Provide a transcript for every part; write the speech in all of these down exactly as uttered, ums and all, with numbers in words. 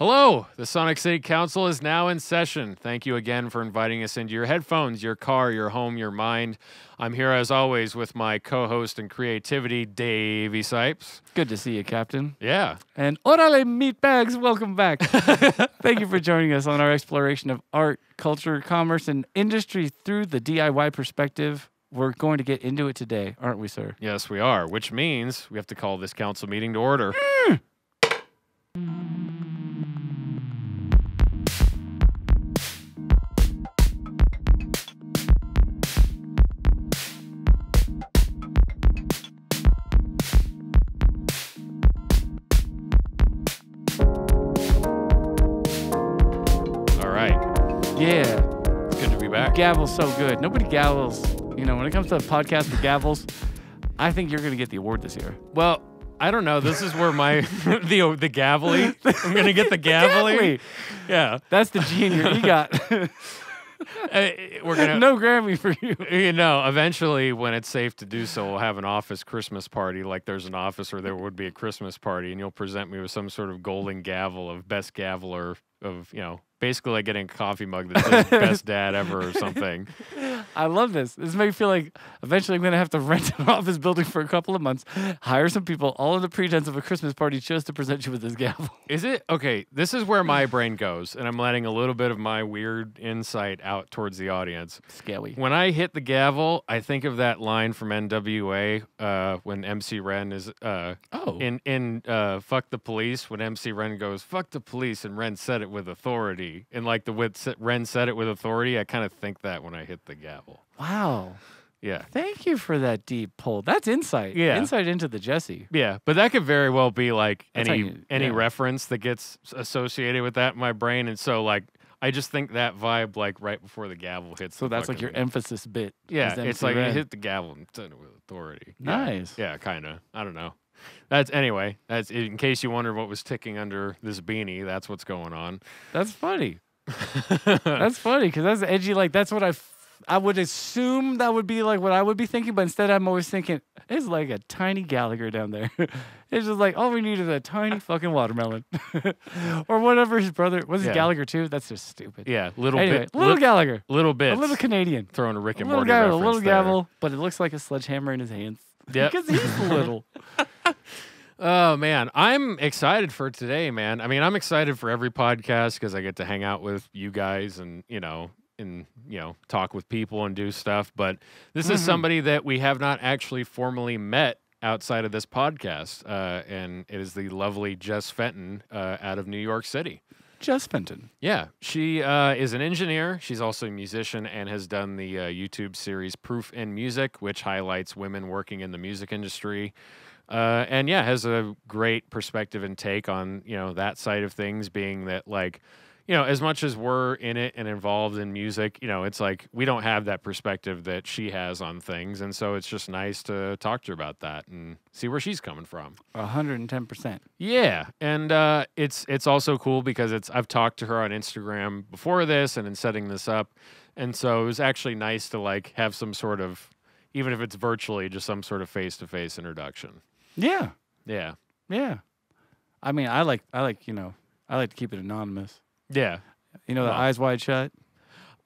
Hello, the Sonic City Council is now in session. Thank you again for inviting us into your headphones, your car, your home, your mind. I'm here as always with my co-host and creativity, Davey Sipes. Good to see you, Captain. Yeah. And Orale Meatbags, welcome back. Thank you for joining us on our exploration of art, culture, commerce, and industry through the D I Y perspective. We're going to get into it today, aren't we, sir? Yes, we are, which means we have to call this council meeting to order. Mm. Gavel's so good. Nobody gavels. You know, when it comes to a podcast with gavels, I think you're going to get the award this year. Well, I don't know. This is where my, the the gavely, I'm going to get the gavely. Yeah. That's the G in your EGOT. Uh, we're gonna, no Grammy for you. You know, eventually when it's safe to do so, we'll have an office Christmas party, like there's an office where there would be a Christmas party, and you'll present me with some sort of golden gavel of best gaveler of, you know, basically like getting a coffee mug that says best dad ever or something. I love this. This makes me feel like eventually I'm going to have to rent an office building for a couple of months, hire some people, all in the pretense of a Christmas party just to present you with this gavel. Is it? Okay, this is where my brain goes, and I'm letting a little bit of my weird insight out towards the audience. Scary. When I hit the gavel, I think of that line from N W A uh, when M C Ren is uh, oh. in, in uh, Fuck the Police, when M C Ren goes, fuck the police, and Ren said it with authority. And like the with Ren said it with authority, I kind of think that when I hit the gavel. Wow. Yeah. Thank you for that deep pull. That's insight. Yeah. Insight into the Jesse. Yeah. But that could very well be like That's any you, any yeah. reference that gets associated with that in my brain. And so like I just think that vibe like right before the gavel hits. So that's like your thing. Emphasis bit. Yeah. It's like Ren. You hit the gavel and said it with authority. Nice. Yeah, yeah kind of. I don't know. That's anyway. That's in case you wonder what was ticking under this beanie. That's what's going on. That's funny. That's funny because that's edgy. Like that's what I, f I would assume that would be like what I would be thinking. But instead, I'm always thinking it's like a tiny Gallagher down there. It's just like all we need is a tiny fucking watermelon, or whatever his brother was. Yeah. Gallagher too. That's just stupid. Yeah, little anyway, bit, little Gallagher, little bit, a little Canadian, throwing a Rick and Morty reference. A little gavel, but it looks like a sledgehammer in his hands. Yeah, because he's little. Oh, man. I'm excited for today, man. I mean, I'm excited for every podcast because I get to hang out with you guys and, you know, and, you know, talk with people and do stuff. But this mm-hmm. is somebody that we have not actually formally met outside of this podcast. Uh, and it is the lovely Jess Fenton uh, out of New York City. Jess Fenton. Yeah. She uh, is an engineer. She's also a musician and has done the uh, YouTube series Proof in Music, which highlights women working in the music industry. Uh, and, yeah, has a great perspective and take on, you know, that side of things being that, like, you know, as much as we're in it and involved in music, you know, it's like we don't have that perspective that she has on things. And so it's just nice to talk to her about that and see where she's coming from. one hundred ten percent. Yeah. And uh, it's it's also cool because it's I've talked to her on Instagram before this and in setting this up. And so it was actually nice to, like, have some sort of, even if it's virtually, just some sort of face-to-face introduction. Yeah. Yeah. Yeah. I mean, I like, I like, you know, I like to keep it anonymous. Yeah. You know, the well, Eyes Wide Shut?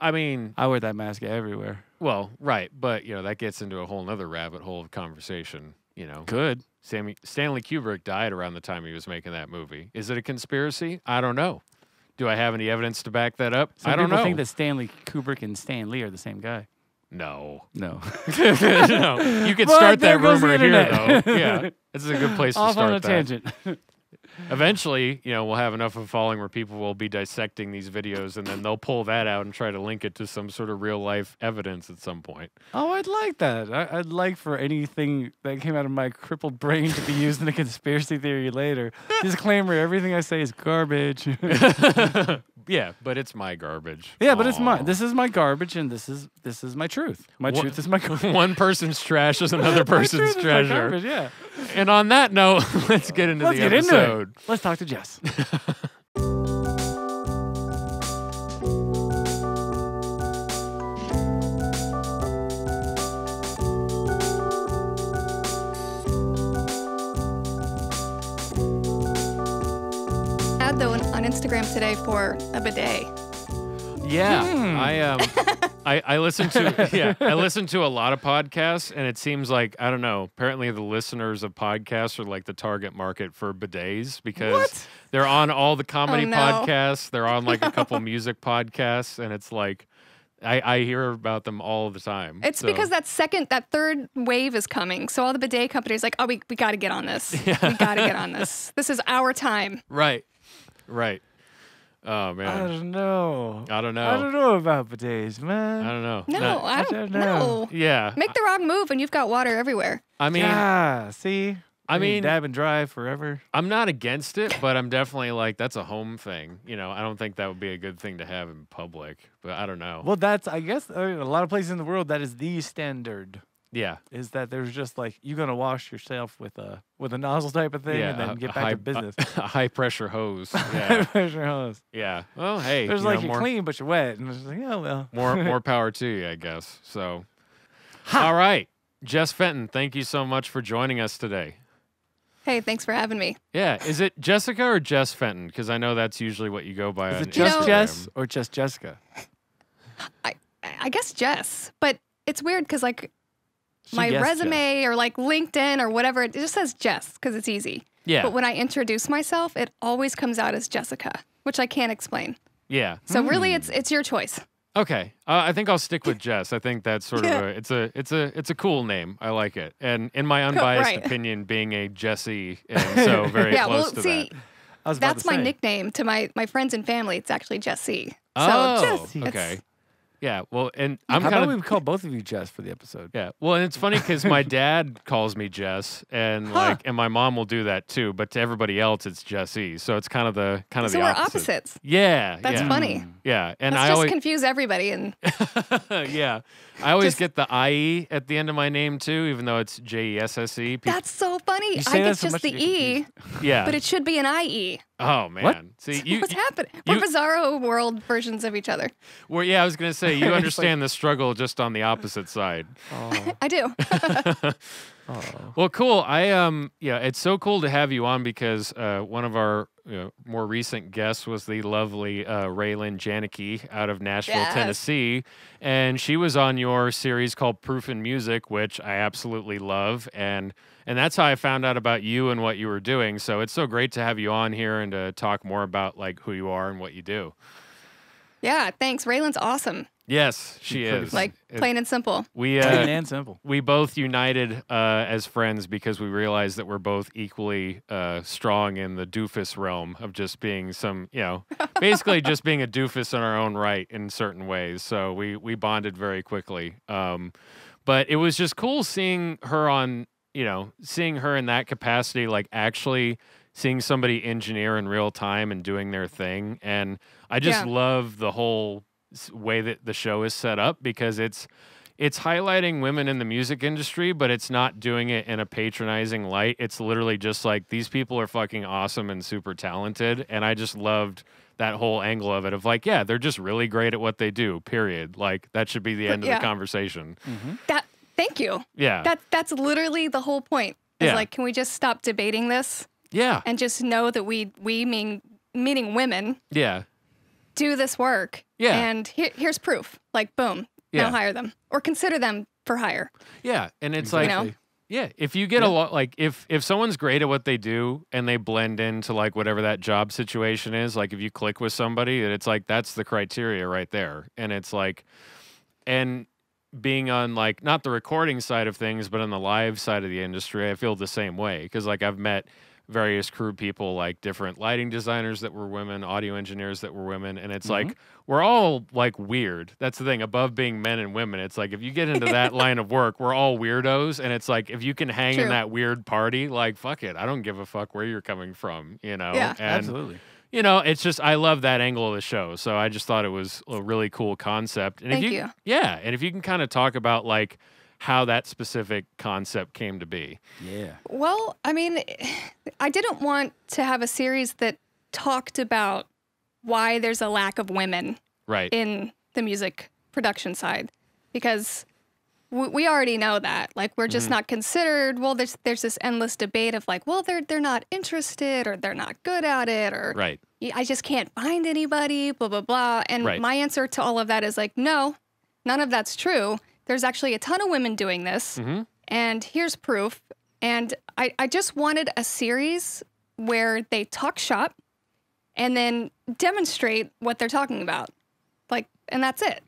I mean... I wear that mask everywhere. Well, right. But, you know, that gets into a whole other rabbit hole of conversation, you know. Good. Sammy, Stanley Kubrick died around the time he was making that movie. Is it a conspiracy? I don't know. Do I have any evidence to back that up? Some I don't know. I think that Stanley Kubrick and Stan Lee are the same guy. No. No. No. You could start that rumor here, though. Yeah. This is a good place to start that. Off on a tangent. Eventually, you know, we'll have enough of a following where people will be dissecting these videos, and then they'll pull that out and try to link it to some sort of real-life evidence at some point. Oh, I'd like that. I I'd like for anything that came out of my crippled brain to be used in a conspiracy theory later. Disclaimer, everything I say is garbage. Yeah, but it's my garbage. Yeah, but Aww. It's my. This is my garbage, and this is this is my truth. My one, truth is my garbage. One person's trash is another person's treasure. Garbage, yeah. And on that note, let's get into let's the get episode. Into it. Let's talk to Jess. ad though on Instagram today for a bidet. Yeah, mm. I um, I, I listen to yeah, I listen to a lot of podcasts, and it seems like I don't know. Apparently, the listeners of podcasts are like the target market for bidets because what? They're on all the comedy oh, no. podcasts. They're on like no. a couple music podcasts, and it's like I, I hear about them all the time. It's so. Because that second, that third wave is coming. So all the bidet companies are like, oh, we we got to get on this. Yeah. We got to get on this. This is our time. Right, right. Oh, man. I don't know. I don't know. I don't know about bidets, man. I don't know. No, no. I, don't, I don't know. No. Yeah. Make the wrong move and you've got water everywhere. I mean. Yeah, see? I mean. Dab and dry forever. I'm not against it, but I'm definitely like, that's a home thing. You know, I don't think that would be a good thing to have in public, but I don't know. Well, that's, I guess, I mean, a lot of places in the world, that is the standard. Yeah. Is that there's just like, you're going to wash yourself with a with a nozzle type of thing yeah, and then a, get back high, to business. A, a high pressure hose. Yeah. High pressure hose. Yeah. Well, hey. There's you like know, you're more, clean, but you're wet. And it's like, oh, well. more, more power to you, I guess. So, ha! All right. Jess Fenton, thank you so much for joining us today. Hey, thanks for having me. Yeah. Is it Jessica or Jess Fenton? Because I know that's usually what you go by. Is it just Instagram. Jess or just Jessica? I, I guess Jess. But it's weird because, like, She my resume Jess. Or like LinkedIn or whatever, it just says Jess because it's easy. Yeah. But when I introduce myself, it always comes out as Jessica, which I can't explain. Yeah. So mm. really, it's it's your choice. Okay, uh, I think I'll stick with Jess. I think that's sort yeah. of a, it's a it's a it's a cool name. I like it, and in my unbiased right. opinion, being a Jessie, and so very yeah, close well, to see, that. I was about that's to say. My nickname to my my friends and family. It's actually Jessie. Oh, so Jessie. Okay. Yeah, well, and I'm kind of... How about we call both of you Jess for the episode? Yeah, well, and it's funny because my dad calls me Jess, and huh. like, and my mom will do that too. But to everybody else, it's Jessie. So it's kind of the kind of so the opposite. So we're opposites. Yeah, that's yeah. funny. Yeah, and Let's I just always confuse everybody. And yeah, I always just... get the I E at the end of my name too, even though it's J E S S E. People... That's so funny. I get so just the E. Yeah, but it should be an I E. Oh man! What? See, you, what's happening? We're bizarro world versions of each other. Well, yeah, I was gonna say you understand like, the struggle just on the opposite side. Oh. I do. oh. Well, cool. I um, yeah, it's so cool to have you on because uh, one of our you know, more recent guests was the lovely uh, Raelynn Janicki out of Nashville, yes. Tennessee, and she was on your series called Proof in Music, which I absolutely love, and. And that's how I found out about you and what you were doing. So it's so great to have you on here and to talk more about like who you are and what you do. Yeah, thanks. Raelynn's awesome. Yes, she is. Like plain and simple. We uh, plain and simple. We both united uh, as friends because we realized that we're both equally uh, strong in the doofus realm of just being some, you know, basically just being a doofus in our own right in certain ways. So we we bonded very quickly. Um, but it was just cool seeing her on. You know, seeing her in that capacity, like actually seeing somebody engineer in real time and doing their thing. And I just yeah. love the whole way that the show is set up because it's it's highlighting women in the music industry, but it's not doing it in a patronizing light. It's literally just like these people are fucking awesome and super talented. And I just loved that whole angle of it of like, yeah, they're just really great at what they do, period. Like that should be the end yeah. of the conversation. Mm-hmm. That Thank you. Yeah. That, that's literally the whole point. It's yeah. like, can we just stop debating this? Yeah. And just know that we, we mean, meaning women. Yeah. Do this work. Yeah. And here, here's proof. Like, boom. Yeah. Now hire them. Or consider them for hire. Yeah. And it's exactly. like, you know? Yeah, if you get yeah. a lot, like, if, if someone's great at what they do and they blend into, like, whatever that job situation is, like, if you click with somebody, it's like, that's the criteria right there. And it's like, and... being on like not the recording side of things but on the live side of the industry I feel the same way because like I've met various crew people like different lighting designers that were women, audio engineers that were women, and it's mm-hmm. like we're all like weird. That's the thing above being men and women. It's like if you get into that line of work, we're all weirdos, and it's like if you can hang True. In that weird party, like fuck it, I don't give a fuck where you're coming from, you know. Yeah, and, absolutely. You know, it's just, I love that angle of the show. So I just thought it was a really cool concept. And Thank if you, you. Yeah. And if you can kind of talk about, like, how that specific concept came to be. Yeah. Well, I mean, I didn't want to have a series that talked about why there's a lack of women right. in the music production side. Because we already know that. Like, we're just mm-hmm. not considered. Well, there's there's this endless debate of like, well, they're they're not interested, or they're not good at it, or right. I just can't find anybody, blah, blah, blah. And right. my answer to all of that is like, no, none of that's true. There's actually a ton of women doing this. Mm-hmm. And here's proof. And I, I just wanted a series where they talk shop and then demonstrate what they're talking about. Like, and that's it.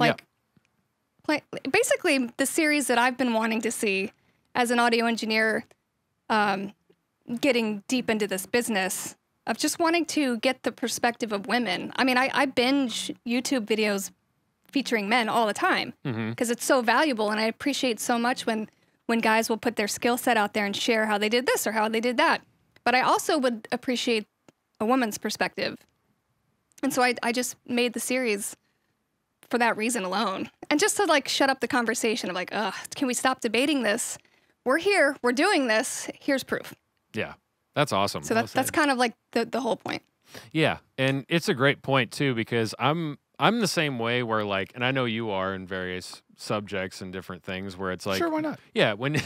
Like. Yeah. Like, basically, the series that I've been wanting to see as an audio engineer, um, getting deep into this business of just wanting to get the perspective of women. I mean, I, I binge YouTube videos featuring men all the time because mm-hmm. it's so valuable, and I appreciate so much when, when guys will put their skill set out there and share how they did this or how they did that. But I also would appreciate a woman's perspective. And so I, I just made the series for that reason alone. And just to like shut up the conversation of like, ugh, can we stop debating this? We're here, we're doing this, here's proof. Yeah, that's awesome. So that's, that's kind of like the, the whole point. Yeah, and it's a great point too, because I'm, I'm the same way where like, and I know you are in various subjects and different things where it's like— Sure, why not? Yeah, when,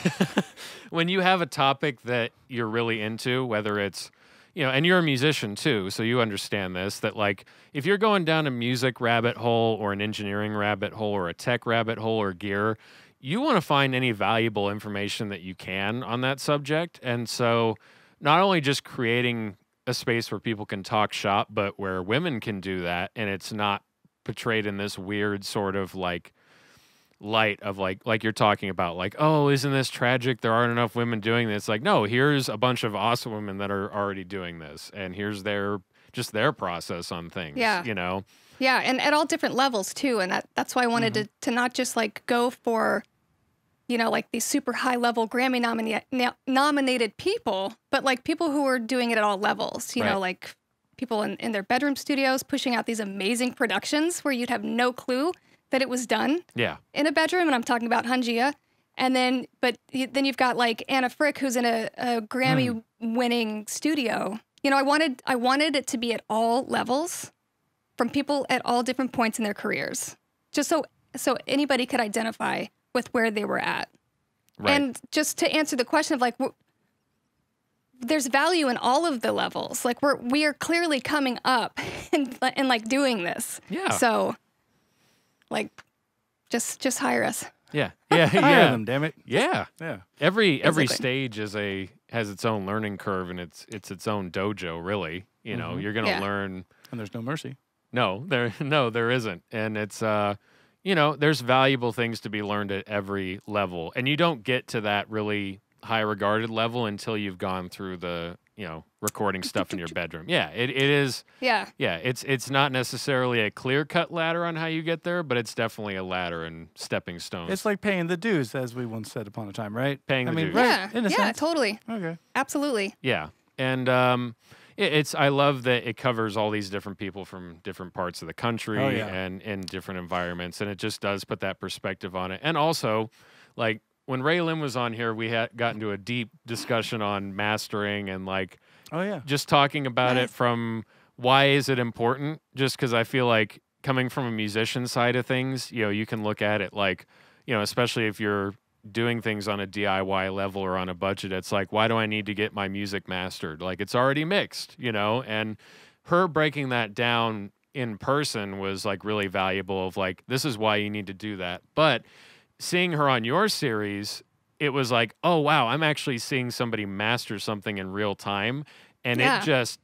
when you have a topic that you're really into, whether it's, you know, and you're a musician too, so you understand this, that like if you're going down a music rabbit hole or an engineering rabbit hole or a tech rabbit hole or gear, you want to find any valuable information that you can on that subject. And so not only just creating a space where people can talk shop, but where women can do that, and it's not portrayed in this weird sort of like light of like, like you're talking about, like, oh, isn't this tragic? There aren't enough women doing this. Like, no, here's a bunch of awesome women that are already doing this, and here's their, just their process on things, yeah. you know? Yeah, and at all different levels too, and that, that's why I wanted mm-hmm. to, to not just like go for, you know, like these super high-level Grammy nomina no nominated people, but like people who are doing it at all levels, you right. know, like people in, in their bedroom studios pushing out these amazing productions where you'd have no clue that it was done yeah. in a bedroom, and I'm talking about Hanjia. And then, but then you've got like Anna Frick, who's in a, a Grammy-winning mm. studio. You know, I wanted, I wanted it to be at all levels, from people at all different points in their careers, just so so anybody could identify with where they were at. Right. And just to answer the question of like, we're, there's value in all of the levels. Like we're we are clearly coming up and and like doing this. Yeah. So. Like, just just hire us. Yeah, yeah, hire yeah. them, damn it. Yeah, yeah. Every every exactly. stage is a has its own learning curve, and it's it's its own dojo, really. You mm-hmm. know, you're gonna yeah. learn. And there's no mercy. No, there no there isn't, and it's uh, you know, there's valuable things to be learned at every level, and you don't get to that really high regarded level until you've gone through the. You know, recording stuff in your bedroom. Yeah, it, it is. Yeah. Yeah, it's it's not necessarily a clear-cut ladder on how you get there, but it's definitely a ladder and stepping stones. It's like paying the dues, as we once said upon a time, right? Paying the I mean, dues. Right, yeah, in a yeah sense. Totally. Okay. Absolutely. Yeah, and um, it, it's I love that it covers all these different people from different parts of the country oh, yeah. and in different environments, and it just does put that perspective on it. And also, like, when Raelynn was on here, we had gotten to a deep discussion on mastering and like, oh yeah, just talking about nice. It from why is it important? Just because I feel like coming from a musician side of things, you know, you can look at it like, you know, especially if you're doing things on a D I Y level or on a budget, it's like, why do I need to get my music mastered? Like it's already mixed, you know, and her breaking that down in person was like really valuable of like, this is why you need to do that. But seeing her on your series, it was like, oh, wow, I'm actually seeing somebody master something in real time. And yeah. it just,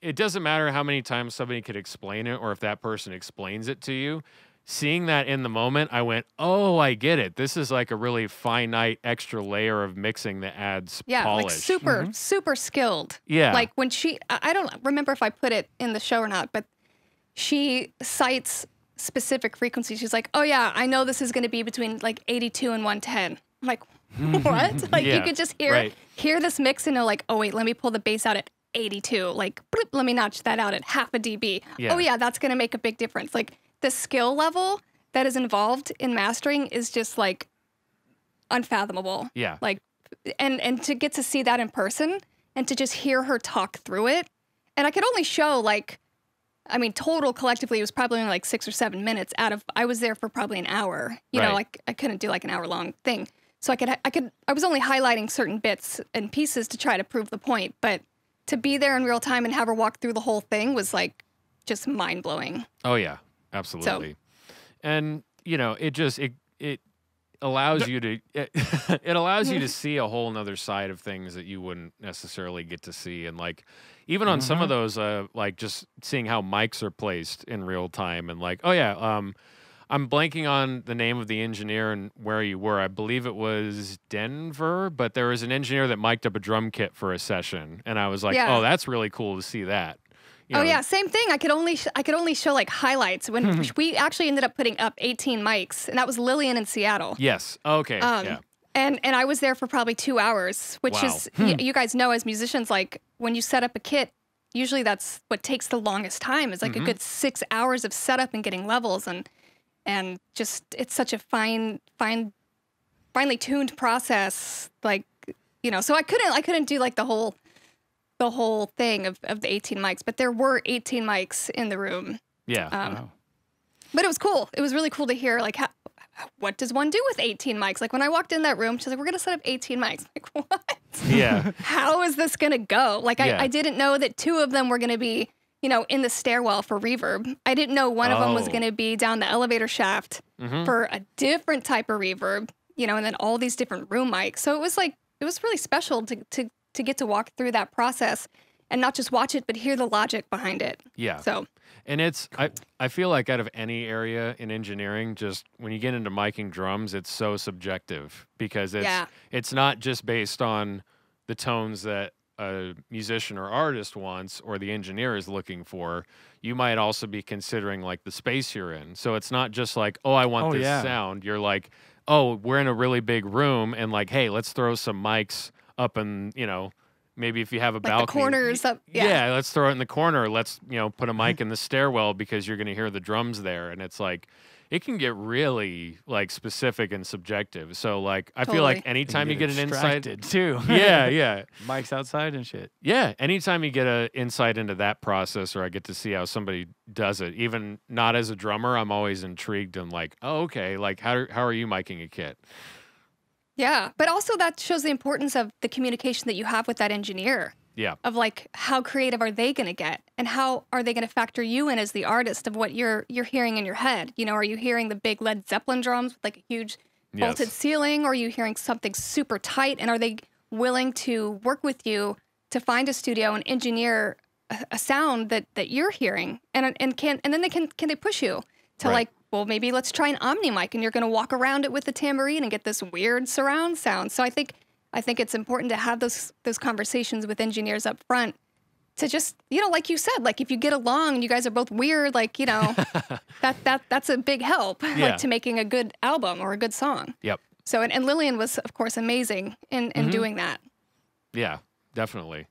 it doesn't matter how many times somebody could explain it or if that person explains it to you. Seeing that in the moment, I went, oh, I get it. This is like a really finite extra layer of mixing that adds yeah, polish. Yeah, like super, mm-hmm. super skilled. Yeah. Like when she, I don't remember if I put it in the show or not, but she cites specific frequency. She's like, oh yeah, I know this is going to be between like eighty-two and one ten. I'm like, what? Like yeah, you could just hear right. hear this mix and know like, oh wait, let me pull the bass out at eighty-two. Like, bloop, let me notch that out at half a dB. Yeah. Oh yeah, that's going to make a big difference. Like the skill level that is involved in mastering is just like unfathomable. Yeah. Like, and and to get to see that in person and to just hear her talk through it, and I could only show like I mean, total collectively, it was probably only like six or seven minutes out of, I was there for probably an hour, you right. know, like I couldn't do like an hour long thing. So I could, I could, I was only highlighting certain bits and pieces to try to prove the point, but to be there in real time and have her walk through the whole thing was like just mind blowing. Oh yeah, absolutely. So. And you know, it just, it, it allows you to, it, it allows you to see a whole nother side of things that you wouldn't necessarily get to see. And like, even on mm-hmm. some of those, uh, like just seeing how mics are placed in real time and like, oh yeah. Um, I'm blanking on the name of the engineer and where you were. I believe it was Denver, but there was an engineer that mic'd up a drum kit for a session, and I was like, yeah. "Oh, that's really cool to see that." You oh know. yeah, same thing. I could only sh I could only show like highlights when we actually ended up putting up eighteen mics, and that was Lillian in Seattle. Yes. Okay. Um, yeah. And and I was there for probably two hours, which wow. is y you guys know as musicians, like when you set up a kit. Usually that's what takes the longest time. Is like mm-hmm. a good six hours of setup and getting levels and. And just, it's such a fine, fine, finely tuned process. Like, you know, so I couldn't, I couldn't do like the whole, the whole thing of, of the eighteen mics, but there were eighteen mics in the room. Yeah. Um, wow. But it was cool. It was really cool to hear like, how, what does one do with eighteen mics? Like when I walked in that room, she's like, we're going to set up eighteen mics. Like what? Yeah. How is this going to go? Like I, yeah. I didn't know that two of them were going to be you know, in the stairwell for reverb. I didn't know one oh. of them was going to be down the elevator shaft mm-hmm. for a different type of reverb, you know, and then all these different room mics. So it was like, it was really special to, to, to get to walk through that process and not just watch it, but hear the logic behind it. Yeah. So, and it's, I, I feel like out of any area in engineering, just when you get into miking drums, it's so subjective because it's, yeah. it's not just based on the tones that a musician or artist wants or the engineer is looking for. You might also be considering like the space you're in, so it's not just like, oh, I want oh, this yeah. sound. You're like, oh, we're in a really big room and like, hey, let's throw some mics up and, you know, maybe if you have a like balcony corners up, yeah. yeah let's throw it in the corner, let's, you know, put a mic in the stairwell because you're going to hear the drums there. And it's like, it can get really like specific and subjective. So like, I totally. feel like anytime you get, you get an insight too. Yeah, yeah. Mics outside and shit. Yeah, anytime you get an insight into that process, or I get to see how somebody does it, even not as a drummer, I'm always intrigued and like, oh, okay, like how how are you miking a kit? Yeah, but also that shows the importance of the communication that you have with that engineer. Yeah. Of like, how creative are they going to get, and how are they going to factor you in as the artist of what you're you're hearing in your head? You know, are you hearing the big Led Zeppelin drums with like a huge yes. bolted ceiling, or are you hearing something super tight? And are they willing to work with you to find a studio and engineer a, a sound that that you're hearing? And and can and then they can can they push you to right. like, well, maybe let's try an Omni mic, and you're going to walk around it with the tambourine and get this weird surround sound. So I think. I think it's important to have those those conversations with engineers up front to just, you know, like you said, like if you get along and you guys are both weird, like, you know, that that that's a big help yeah. like, to making a good album or a good song. Yep. So, and, and Lillian was, of course, amazing in, in mm-hmm. doing that. Yeah, definitely.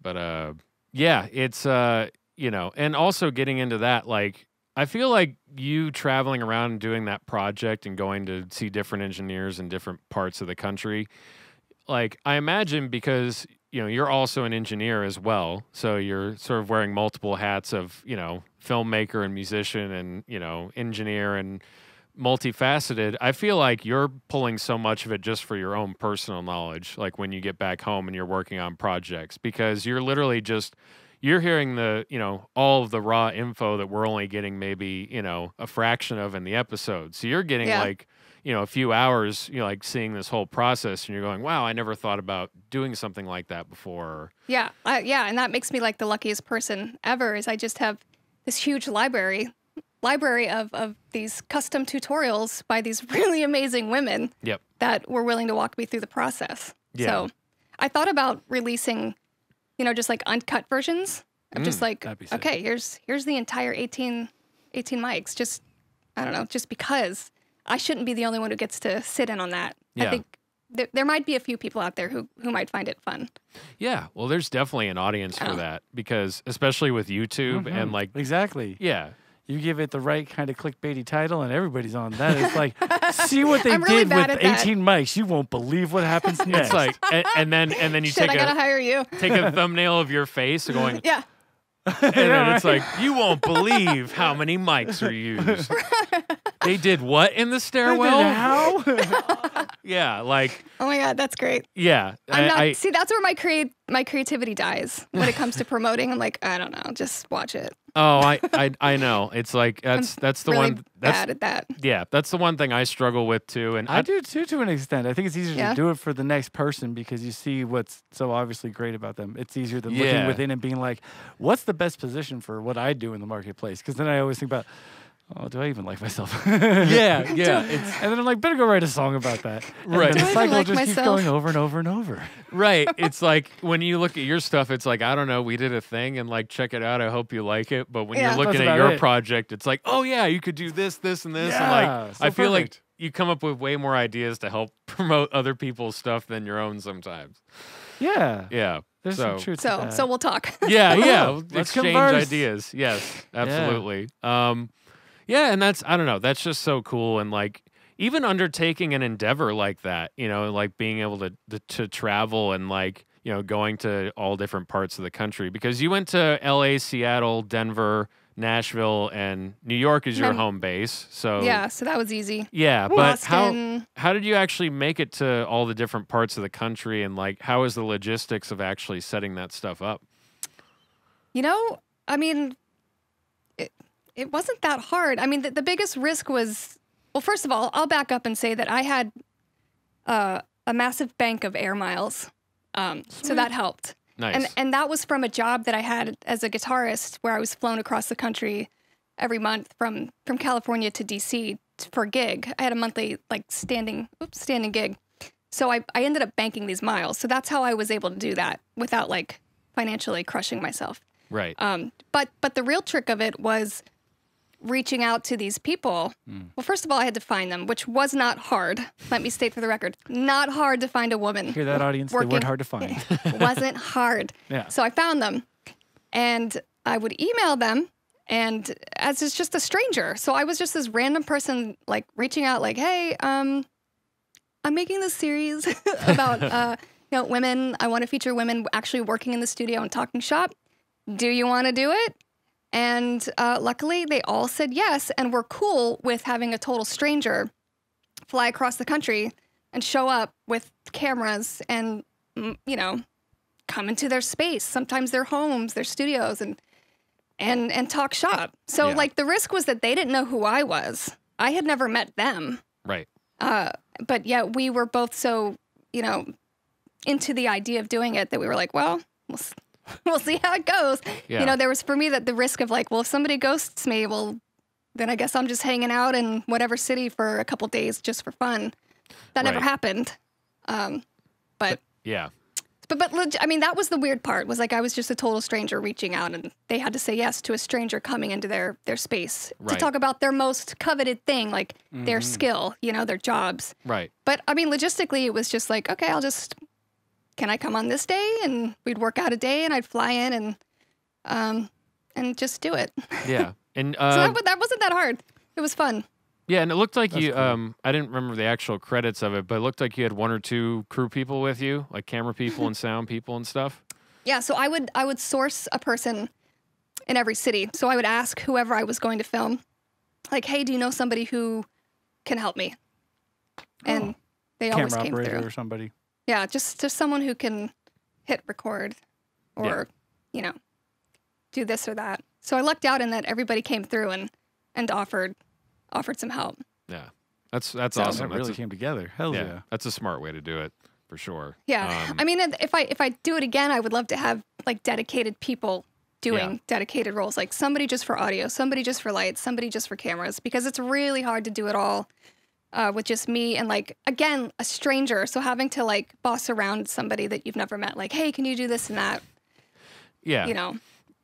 But, uh, yeah, it's, uh, you know, and also getting into that, like, I feel like you traveling around and doing that project and going to see different engineers in different parts of the country, like I imagine because, you know, you're also an engineer as well. So you're sort of wearing multiple hats of, you know, filmmaker and musician and, you know, engineer and multifaceted. I feel like you're pulling so much of it just for your own personal knowledge, like when you get back home and you're working on projects, because you're literally just... You're hearing the, you know, all of the raw info that we're only getting maybe, you know, a fraction of in the episode. So you're getting yeah. like, you know, a few hours, you know, like seeing this whole process and you're going, wow, I never thought about doing something like that before. Yeah. I, yeah. And that makes me like the luckiest person ever is I just have this huge library, library of, of these custom tutorials by these really amazing women yep. that were willing to walk me through the process. Yeah. So I thought about releasing... You know, just like uncut versions. I'm mm, just like, okay, here's here's the entire eighteen, eighteen mics. Just, I don't know, just because I shouldn't be the only one who gets to sit in on that. Yeah. I think th there might be a few people out there who, who might find it fun. Yeah, well, there's definitely an audience for oh. that because especially with YouTube mm-hmm. and like... Exactly. Yeah. You give it the right kind of clickbaity title and everybody's on that. It's like, see what they really did with eighteen that. mics. You won't believe what happens next. It's like, and, and then and then you Shit, take I gotta a hire you. take a thumbnail of your face going, yeah. And then it's like, you won't believe how many mics are used. They did what in the stairwell? How? Yeah, like. Oh my God, that's great. Yeah, I'm not. I, see, that's where my create my creativity dies when it comes to promoting. I'm like, I don't know, just watch it. Oh, I I, I know. It's like that's I'm that's the really one. That's, bad at that. Yeah, that's the one thing I struggle with too, and I, I do too to an extent. I think it's easier yeah. to do it for the next person because you see what's so obviously great about them. It's easier than yeah. looking within and being like, what's the best position for what I do in the marketplace? Because then I always think about. Oh, do I even like myself? yeah, yeah. It's, and then I'm like, better go write a song about that. And right. The cycle like just myself? keeps going over and over and over. Right. It's like when you look at your stuff, it's like, I don't know, we did a thing and like, check it out. I hope you like it. But when yeah, you're looking at your it. project, it's like, oh yeah, you could do this, this, and this. Yeah, and like, so I feel perfect. like you come up with way more ideas to help promote other people's stuff than your own sometimes. Yeah. Yeah. There's so, some truth so, to that. So we'll talk. Yeah, yeah. We'll Let's exchange converse. ideas. Yes, absolutely. Yeah. Um, Yeah, and that's, I don't know, that's just so cool. And, like, even undertaking an endeavor like that, you know, like being able to, to to travel and, like, you know, going to all different parts of the country. Because you went to L A, Seattle, Denver, Nashville, and New York is your I'm, home base. So yeah, so that was easy. Yeah, but Boston. how how did you actually make it to all the different parts of the country? And, like, how is the logistics of actually setting that stuff up? You know, I mean... It, It wasn't that hard. I mean, the, the biggest risk was, well, first of all, I'll back up and say that I had uh, a massive bank of air miles. Um, so that helped. Nice. And, and that was from a job that I had as a guitarist where I was flown across the country every month from, from California to D C for a gig. I had a monthly like standing, oops, standing gig. So I, I ended up banking these miles. So that's how I was able to do that without like financially crushing myself. Right. Um, but, but the real trick of it was... reaching out to these people. Mm. Well, first of all, I had to find them, which was not hard. Let me state for the record, not hard to find a woman. Hear that, audience? Working. They weren't hard to find. It wasn't hard. Yeah. So I found them, and I would email them, and as is just a stranger. So I was just this random person, like reaching out, like, "Hey, um, I'm making this series about uh, you know, women. I want to feature women actually working in the studio and talking shop. Do you want to do it?" And uh, luckily, they all said yes, and were cool with having a total stranger fly across the country and show up with cameras and, you know, come into their space, sometimes their homes, their studios, and and and talk shop. So, yeah. like, the risk was that they didn't know who I was. I had never met them. Right. Uh, but yet we were both so, you know, into the idea of doing it that we were like, well, we'll see. We'll see how it goes. Yeah. You know, there was for me that the risk of like, well, if somebody ghosts me, well, then I guess I'm just hanging out in whatever city for a couple days just for fun. That right. never happened. Um, but, but yeah, but but I mean, that was the weird part. Was like I was just a total stranger reaching out, and they had to say yes to a stranger coming into their their space right. to talk about their most coveted thing, like mm-hmm. their skill, you know, their jobs. Right. But I mean, logistically, it was just like, okay, I'll just. Can I come on this day? And we'd work out a day, and I'd fly in and um, and just do it. Yeah, and uh, so that, that wasn't that hard. It was fun. Yeah, and it looked like That's you. Cool. Um, I didn't remember the actual credits of it, but it looked like you had one or two crew people with you, like camera people and sound people and stuff. Yeah, so I would I would source a person in every city. So I would ask whoever I was going to film, like, "Hey, do you know somebody who can help me?" And oh. they camera always came through. Camera operator or somebody. Yeah, just, just someone who can hit record or, yeah. you know, do this or that. So I lucked out in that everybody came through and, and offered offered some help. Yeah, that's that's so, awesome. That really that's a, came together. Hell yeah. yeah. That's a smart way to do it, for sure. Yeah. Um, I mean, if I, if I do it again, I would love to have, like, dedicated people doing yeah. dedicated roles. Like, somebody just for audio, somebody just for lights, somebody just for cameras. Because it's really hard to do it all. Uh, with just me and, like, again, a stranger. So having to, like, boss around somebody that you've never met. Like, hey, can you do this and that? Yeah. You know?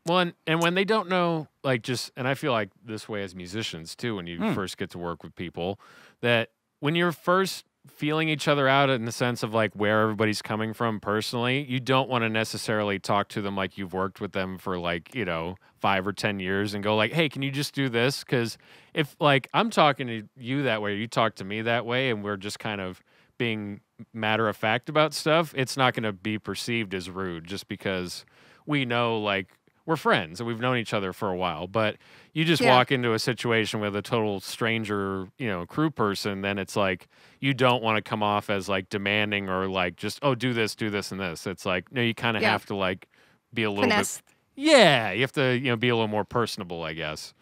Well, and, and when they don't know, like, just... And I feel like this way as musicians, too, when you mm. first get to work with people, that when you're first feeling each other out in the sense of, like, where everybody's coming from personally, you don't want to necessarily talk to them like you've worked with them for, like, you know... five or ten years and go like, hey, can you just do this? Because if like I'm talking to you that way, or you talk to me that way, and we're just kind of being matter of fact about stuff, it's not going to be perceived as rude just because we know like we're friends and we've known each other for a while, but you just yeah. walk into a situation with a total stranger, you know, crew person, then it's like, you don't want to come off as like demanding or like just, oh, do this, do this and this. It's like, no, you kind of yeah. have to like be a little Finesse. bit. Yeah. You have to, you know, be a little more personable, I guess.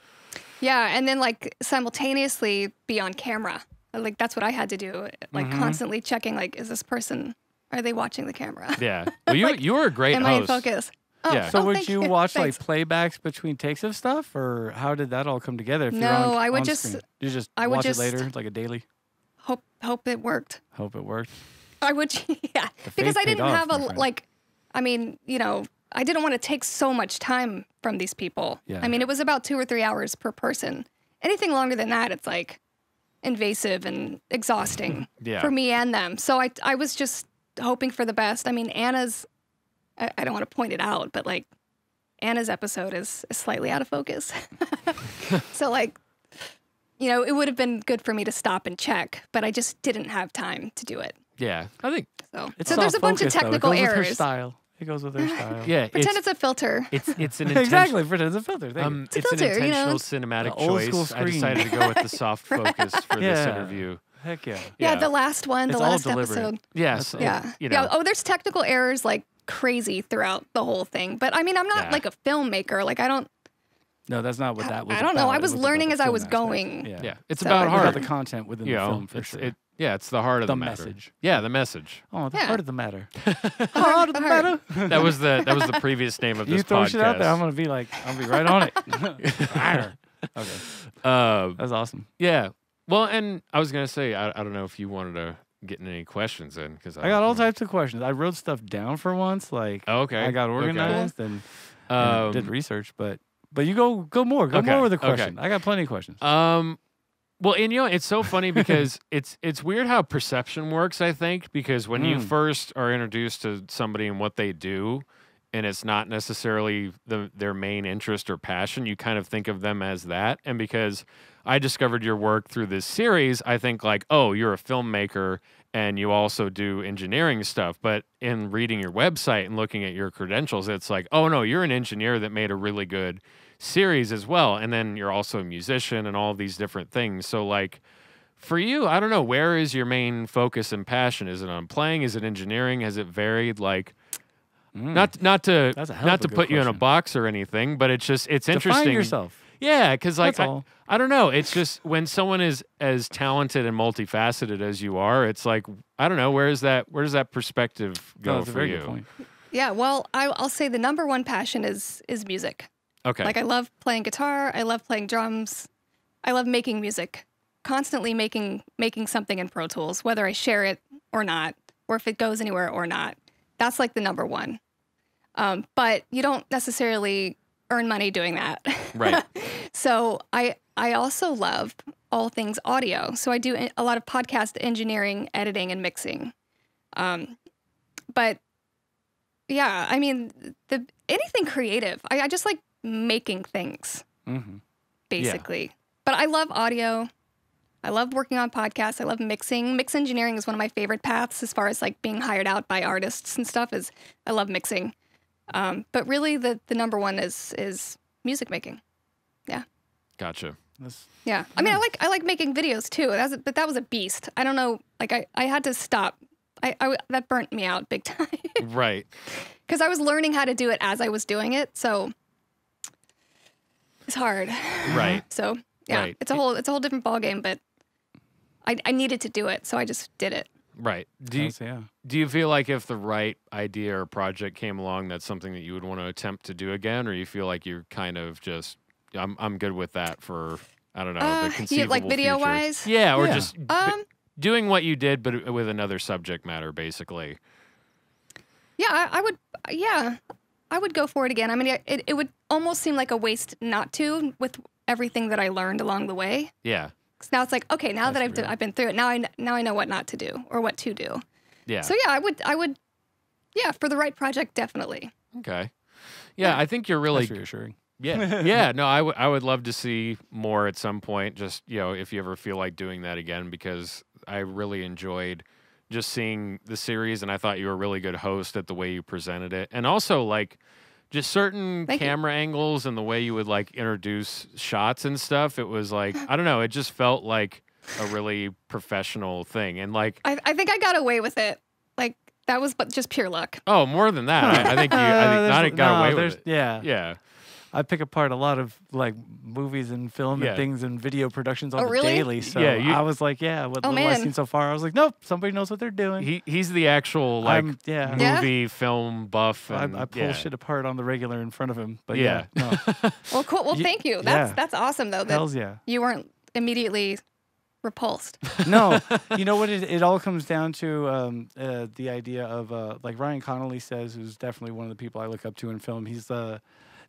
Yeah. And then like simultaneously be on camera. Like that's what I had to do. Like mm-hmm. constantly checking, like, is this person, are they watching the camera? Yeah. Well, you, like, you were a great am host. Am I in focus? Oh, yeah. So oh, would you, you watch Thanks. like playbacks between takes of stuff, or how did that all come together? If no, you're on, I would on just screen? you just I would watch just it later, like a daily. Hope hope it worked. Hope it worked. I would, yeah, the because I didn't off, have a like. I mean, you know, I didn't want to take so much time from these people. Yeah. I mean, it was about two or three hours per person. Anything longer than that, it's like invasive and exhausting yeah. for me and them. So I I was just hoping for the best. I mean, Anna's. I don't want to point it out, but like Anna's episode is, is slightly out of focus. So like, you know, it would have been good for me to stop and check, but I just didn't have time to do it. Yeah, I think so. It's so there's a bunch of technical errors. It goes with her style. It goes with her style. Yeah, pretend it's, it's a filter. It's it's an exactly pretend it's a filter. Thank um, it's, it's a filter, an intentional you know? cinematic old choice. I decided to go with the soft focus for yeah. this interview. Heck yeah. yeah! Yeah, the last one, it's the last episode. Yes. Yeah. You know. Yeah. Oh, there's technical errors like. Crazy throughout the whole thing, but I mean, I'm not yeah. like a filmmaker. Like I don't. No, that's not what that was. I don't about. know. I was, was learning as I was aspect. going. Yeah, yeah. it's so about heart about the content within you the know, film. For it's, sure. It, yeah, it's the heart of the, the matter. message. Yeah, the message. Oh, the yeah. heart of the matter. The heart, heart of the heart. matter. That was the that was the previous name of this podcast. You throw shit out there, I'm gonna be like, I'll be right on it. Okay, uh, that was awesome. Yeah. Well, and I was gonna say, I I don't know if you wanted to. Getting any questions in? Because I, I got all know. types of questions. I wrote stuff down for once. Like oh, okay, I got organized okay. and, and um, did research. But but you go go more go okay. more with a question. Okay. I got plenty of questions. Um, well, and you know it's so funny because it's it's weird how perception works. I think because when mm. you first are introduced to somebody and what they do, and it's not necessarily the, their main interest or passion, you kind of think of them as that. And because I discovered your work through this series, I think like, oh, you're a filmmaker and you also do engineering stuff. But in reading your website and looking at your credentials, it's like, oh, no, you're an engineer that made a really good series as well. And then you're also a musician and all these different things. So like for you, I don't know, where is your main focus and passion? Is it on playing? Is it engineering? Has it varied? Like mm. not, not to, not to put question. you in a box or anything, but it's just, it's interesting. Define yourself. Yeah, because like I, I don't know, it's just when someone is as talented and multifaceted as you are, it's like I don't know where is that where does that perspective go oh, that's for a very you? Good point. Yeah, well, I, I'll say the number one passion is is music. Okay, like I love playing guitar, I love playing drums, I love making music, constantly making making something in Pro Tools, whether I share it or not, or if it goes anywhere or not. That's like the number one. Um, but you don't necessarily earn money doing that. Right. So I I also love all things audio. So I do a lot of podcast engineering, editing, and mixing. Um, but yeah, I mean, the anything creative. I, I just like making things, mm-hmm. basically. Yeah. But I love audio. I love working on podcasts. I love mixing. Mix engineering is one of my favorite paths as far as like being hired out by artists and stuff. Is I love mixing. Um, but really, the, the number one is is music making. Yeah. Gotcha. That's, yeah. I mean, I like I like making videos too. That was a, but that was a beast. I don't know. Like I, I had to stop. I, I that burnt me out big time. Right. Because I was learning how to do it as I was doing it, so it's hard. Right. So yeah, right. it's a whole it's a whole different ballgame. But I I needed to do it, so I just did it. Right. Do you, yeah. do you feel like if the right idea or project came along, that's something that you would want to attempt to do again? Or you feel like you're kind of just, I'm, I'm good with that for, I don't know, uh, the conceivable Like video-wise? Yeah, or yeah. just um, doing what you did, but with another subject matter, basically. Yeah, I, I would, yeah, I would go for it again. I mean, it, it would almost seem like a waste not to with everything that I learned along the way. Yeah. Now it's like, okay, now That's that I've, d I've been through it, now I, now I know what not to do or what to do. Yeah. So, yeah, I would, I would, yeah, for the right project, definitely. Okay. Yeah, yeah. I think you're really. That's reassuring. Yeah. Yeah, no, I, w I would love to see more at some point, just, you know, if you ever feel like doing that again, because I really enjoyed just seeing the series, and I thought you were a really good host at the way you presented it. And also, like, just certain Thank camera you. angles and the way you would like introduce shots and stuff. It was like, I don't know, it just felt like a really professional thing. And like, I, I think I got away with it. Like that was but just pure luck. Oh, more than that. I, I think you, I think uh, got no, away with it. Yeah. Yeah. I pick apart a lot of like movies and film yeah. and things and video productions on oh, really? the daily. So yeah, you, I was like, yeah, what oh, little I've seen so far, I was like, nope, somebody knows what they're doing. He he's the actual like yeah. movie yeah. film buff. And, I, I pull yeah. shit apart on the regular in front of him. But yeah, yeah no. well, cool. Well, thank you. That's yeah. that's awesome though. That Hells yeah. You weren't immediately repulsed. No, you know what? It, it all comes down to um, uh, the idea of uh, like Ryan Connolly says, who's definitely one of the people I look up to in film. He's the uh,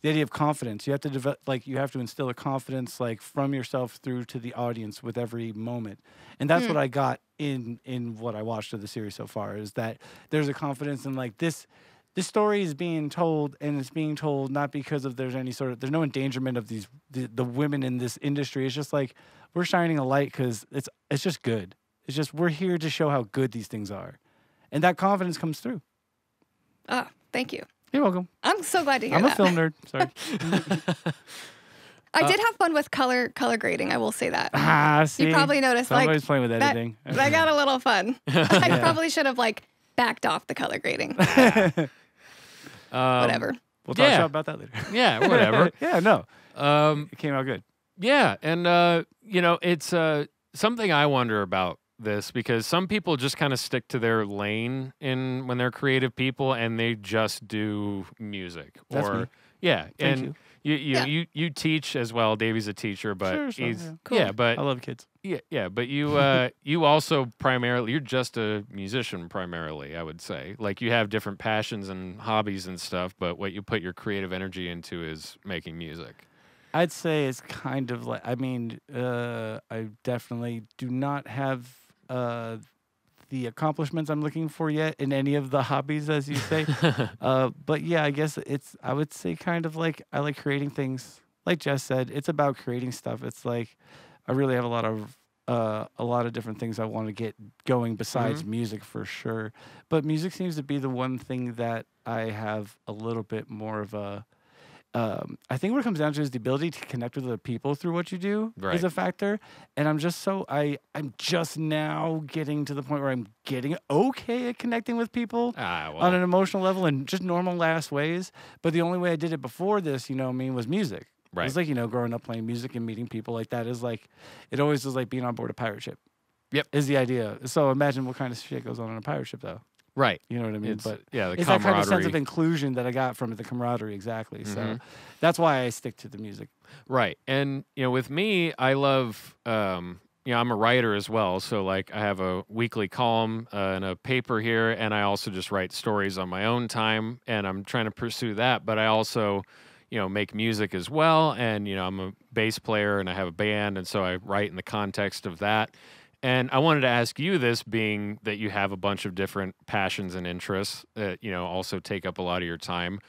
The idea of confidence. You have to develop, like, you have to instill a confidence, like, from yourself through to the audience with every moment. And that's mm. what I got in in what I watched of the series so far, is that there's a confidence in, like, this this story is being told, and it's being told not because of there's any sort of, there's no endangerment of these, the, the women in this industry. It's just, like, we're shining a light because it's, it's just good. It's just, we're here to show how good these things are. And that confidence comes through. Ah, thank you. You're welcome. I'm so glad to hear I'm that. I'm a film nerd. Sorry. I uh, did have fun with color color grading. I will say that. Ah, see, you probably noticed. Somebody's like, playing with editing. That, that got a little fun. yeah. I probably should have like backed off the color grading. um, whatever. We'll talk yeah. about that later. Yeah, whatever. yeah, no. Um, it came out good. Yeah, and uh, you know, it's uh, something I wonder about. This because some people just kind of stick to their lane in when they're creative people and they just do music. That's or me. yeah, Thank and you you you, yeah. you you teach as well. Davey's a teacher, but sure, so, he's yeah. Cool. yeah. But I love kids. Yeah, yeah. But you uh, you also primarily you're just a musician primarily. I would say like you have different passions and hobbies and stuff, but what you put your creative energy into is making music. I'd say it's kind of like I mean uh, I definitely do not have. Uh, the accomplishments I'm looking for yet in any of the hobbies, as you say. uh, but yeah, I guess it's, I would say kind of like, I like creating things. Like Jess said, it's about creating stuff. It's like, I really have a lot of, uh, a lot of different things I want to get going besides mm-hmm. music for sure. But music seems to be the one thing that I have a little bit more of a, Um, I think what it comes down to is the ability to connect with other people through what you do right. is a factor. And I'm just so, I, I'm just now getting to the point where I'm getting okay at connecting with people ah, well. on an emotional level in just normal ass ways. But the only way I did it before this, you know what I mean, was music. Right. It's like, you know, growing up playing music and meeting people like that is like, it always is like being on board a pirate ship. Yep. Is the idea. So imagine what kind of shit goes on on a pirate ship though. Right. You know what I mean? It's, but yeah, the it's that kind of sense of inclusion that I got from it, the camaraderie, exactly. Mm-hmm. So that's why I stick to the music. Right. And, you know, with me, I love, um, you know, I'm a writer as well. So, like, I have a weekly column uh, and a paper here, and I also just write stories on my own time, and I'm trying to pursue that. But I also, you know, make music as well, and, you know, I'm a bass player, and I have a band, and so I write in the context of that. And I wanted to ask you this, being that you have a bunch of different passions and interests that, you know, also take up a lot of your time.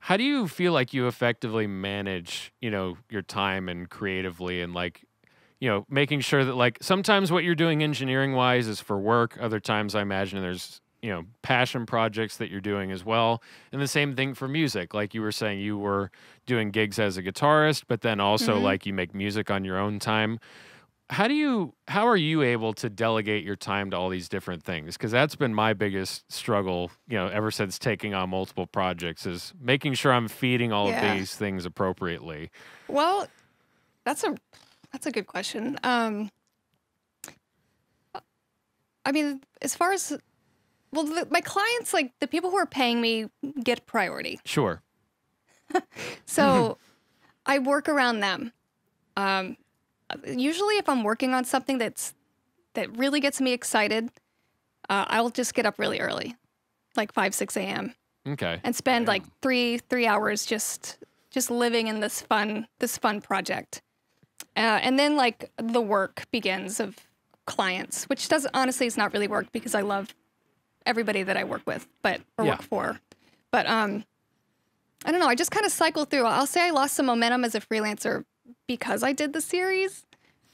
How do you feel like you effectively manage, you know, your time and creatively and like, you know, making sure that like sometimes what you're doing engineering wise is for work. Other times I imagine there's, you know, passion projects that you're doing as well. And the same thing for music. Like you were saying, you were doing gigs as a guitarist, but then also mm-hmm. like you make music on your own time. How do you, how are you able to delegate your time to all these different things? Because that's been my biggest struggle, you know, ever since taking on multiple projects is making sure I'm feeding all yeah. of these things appropriately. Well, that's a, that's a good question. Um, I mean, as far as, well, the, my clients, like the people who are paying me get priority. Sure. So I work around them. Um, Usually if I'm working on something that's that really gets me excited, uh, I'll just get up really early, like five, six A M Okay. And spend Damn. like three three hours just just living in this fun this fun project. Uh, and then like the work begins of clients, which doesn't honestly it's not really work because I love everybody that I work with, but or yeah. work for. But um I don't know, I just kind of cycle through. I'll say I lost some momentum as a freelancer because I did the series,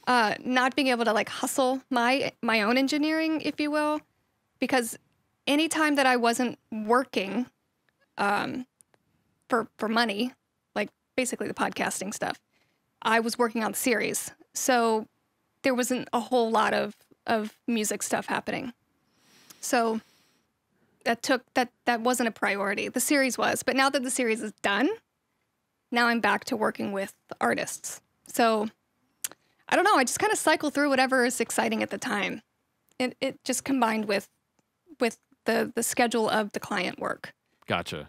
uh, not being able to like hustle my my own engineering, if you will, because any time that I wasn't working, um, for, for money, like basically the podcasting stuff, I was working on the series. So there wasn't a whole lot of, of music stuff happening. So that took, that, that wasn't a priority. The series was, but now that the series is done, now I'm back to working with artists. So I don't know. I just kind of cycle through whatever is exciting at the time. And it just combined with, with the, the schedule of the client work. Gotcha.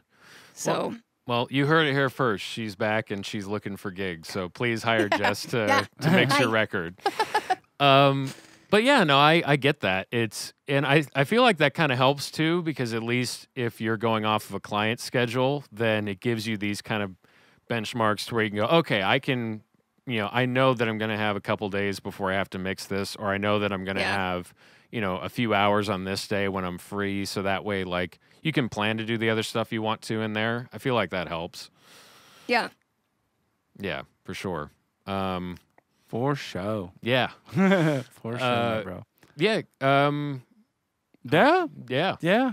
So, well, well, you heard it here first. She's back and she's looking for gigs. So please hire yeah, Jess to, yeah. to mix your record. um, but yeah, no, I, I get that. It's, and I, I feel like that kind of helps too, because at least if you're going off of a client schedule, then it gives you these kind of benchmarks to where you can go, okay, I can, you know, I know that I'm going to have a couple days before I have to mix this, or I know that I'm going to yeah. have, you know, a few hours on this day when I'm free. So that way, like, you can plan to do the other stuff you want to in there. I feel like that helps. Yeah. Yeah, for sure. Um, for show. Yeah. for show, uh, bro. Yeah. Um, yeah. Yeah. Yeah.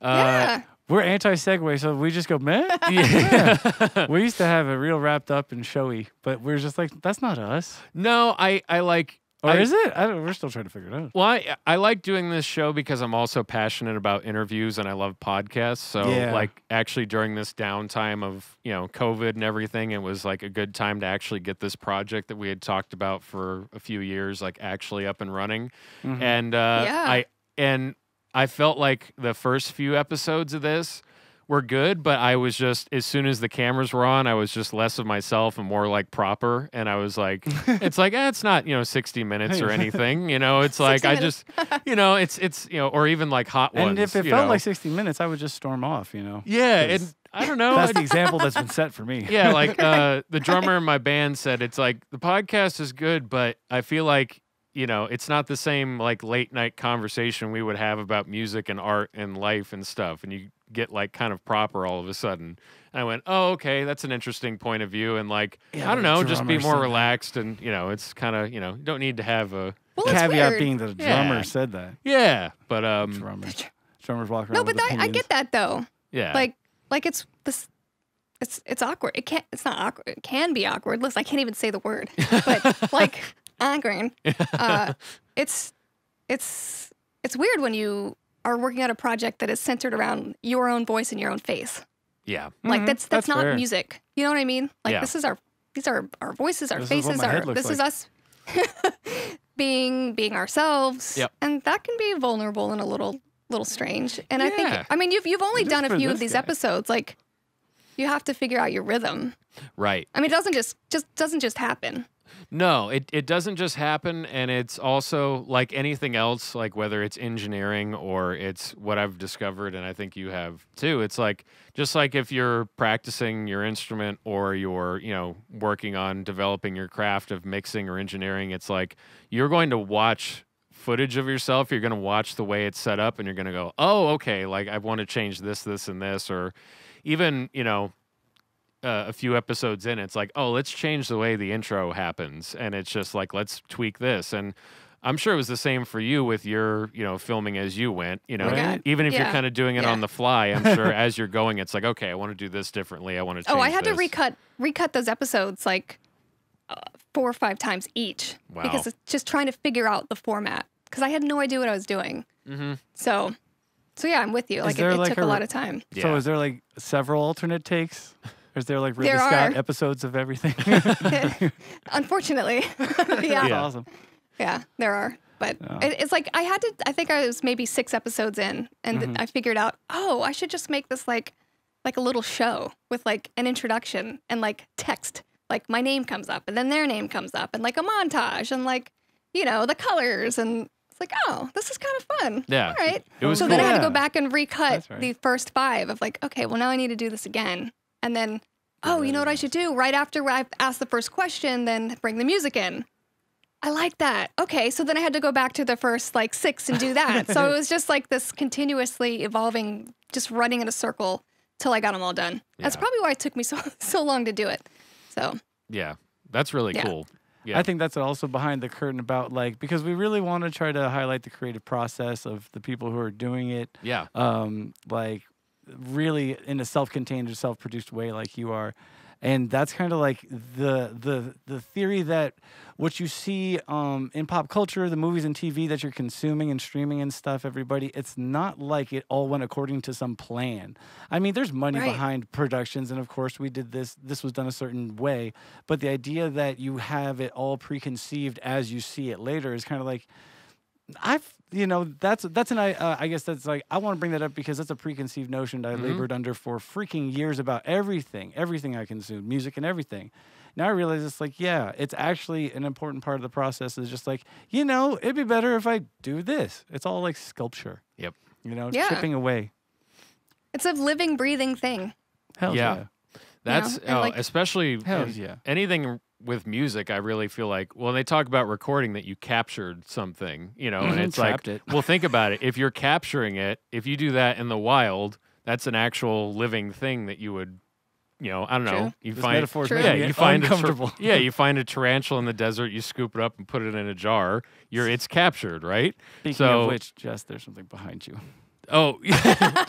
Uh, yeah. We're anti-segue, so we just go, meh? Yeah. yeah. We used to have it real wrapped up and showy, but we're just like, that's not us. No, I, I like... Or I, is it? I don't, we're still trying to figure it out. Well, I, I like doing this show because I'm also passionate about interviews and I love podcasts. So, yeah. like, actually during this downtime of, you know, COVID and everything, it was, like, a good time to actually get this project that we had talked about for a few years, like, actually up and running. Mm-hmm. And uh, yeah. I... and. I felt like the first few episodes of this were good, but I was just, as soon as the cameras were on, I was just less of myself and more like proper. And I was like, it's like, eh, it's not, you know, sixty minutes or anything, you know, it's like, I just, you know, it's, it's, you know, or even like Hot Ones. And if it felt like sixty minutes, I would just storm off, you know? Yeah. And I don't know. That's the example that's been set for me. Yeah. Like uh, the drummer in my band said, it's like, the podcast is good, but I feel like, you know, it's not the same like late night conversation we would have about music and art and life and stuff. And you get like kind of proper all of a sudden. And I went, oh, okay, that's an interesting point of view. And like, yeah, I don't know, just be more relaxed. And, you know, it's kind of, you know, don't need to have a well, caveat weird. being that the drummer yeah. said that. Yeah. But, um, drummer. drummer's walking around. No, but that, I get that though. Yeah. Like, like it's this. It's, it's awkward. It can't, it's not awkward. It can be awkward. Listen, I can't even say the word. But like, Ah, green. Uh, it's it's it's weird when you are working on a project that is centered around your own voice and your own face. Yeah, like mm-hmm. that's, that's that's not fair. music. You know what I mean? Like yeah. this is our these are our voices, our this faces. Our this like. is us being being ourselves, yep. and that can be vulnerable and a little little strange. And yeah. I think I mean you've you've only done a few of these guy. episodes. Like you have to figure out your rhythm. Right. I mean, it doesn't just just doesn't just happen. No, it, it doesn't just happen, and it's also, like anything else, like whether it's engineering or it's what I've discovered, and I think you have too, it's like, just like if you're practicing your instrument or you're, you know, working on developing your craft of mixing or engineering, it's like, you're going to watch footage of yourself, you're going to watch the way it's set up, and you're going to go, oh, okay, like, I want to change this, this, and this, or even, you know, Uh, a few episodes in, it's like, oh, let's change the way the intro happens. And it's just like, let's tweak this. And I'm sure it was the same for you with your, you know, filming as you went, you know, right. even if yeah. you're kind of doing it yeah. on the fly, I'm sure as you're going, it's like, okay, I want to do this differently. I want to change Oh, I had this. to recut, recut those episodes like uh, four or five times each. Wow. Because it's just trying to figure out the format. Because I had no idea what I was doing. Mm-hmm. So, so yeah, I'm with you. Is like it, it like took a, a lot of time. Yeah. So is there like several alternate takes? Is there like Ridley Scott episodes of everything? Unfortunately. yeah. That's awesome. Yeah, there are. But oh. it, it's like I had to, I think I was maybe six episodes in and mm-hmm. I figured out, oh, I should just make this like like a little show with like an introduction and like text. Like my name comes up and then their name comes up and like a montage and like, you know, the colors. And it's like, oh, this is kind of fun. Yeah. All right. It was so cool. Then I had to go back and recut right. the first five of like, okay, well, now I need to do this again. And then, oh, you know what I should do? Right after I've asked the first question, then bring the music in. I like that. Okay, so then I had to go back to the first, like, six and do that. So it was just, like, this continuously evolving, just running in a circle till I got them all done. Yeah. That's probably why it took me so, so long to do it. So yeah, that's really yeah. cool. Yeah. I think that's also behind the curtain about, like, because we really want to try to highlight the creative process of the people who are doing it. Yeah. Um, like... really in a self-contained or self-produced way like you are. And that's kind of like the the the theory that what you see um, in pop culture, the movies and T V that you're consuming and streaming and stuff, everybody, it's not like it all went according to some plan. I mean, there's money right. behind productions, and of course we did this, this was done a certain way. But the idea that you have it all preconceived as you see it later is kind of like, I've, you know, that's, that's an, uh, I guess that's like, I want to bring that up because that's a preconceived notion that I mm-hmm. labored under for freaking years about everything, everything I consumed, music and everything. Now I realize it's like, yeah, it's actually an important part of the process is just like, you know, it'd be better if I do this. It's all like sculpture. Yep. You know, yeah. chipping away. It's a living, breathing thing. Hell yeah. yeah. That's, you know, uh, like, especially in, yeah. anything with music, I really feel like, well, they talk about recording that you captured something, you know, and it's like, it. well, think about it. If you're capturing it, if you do that in the wild, that's an actual living thing that you would, you know, I don't know. True. You this find, true. yeah, you find uncomfortable. A yeah, you find a tarantula in the desert, you scoop it up and put it in a jar. You're, it's captured, right? Speaking so, of which, Jess, there's something behind you. Oh,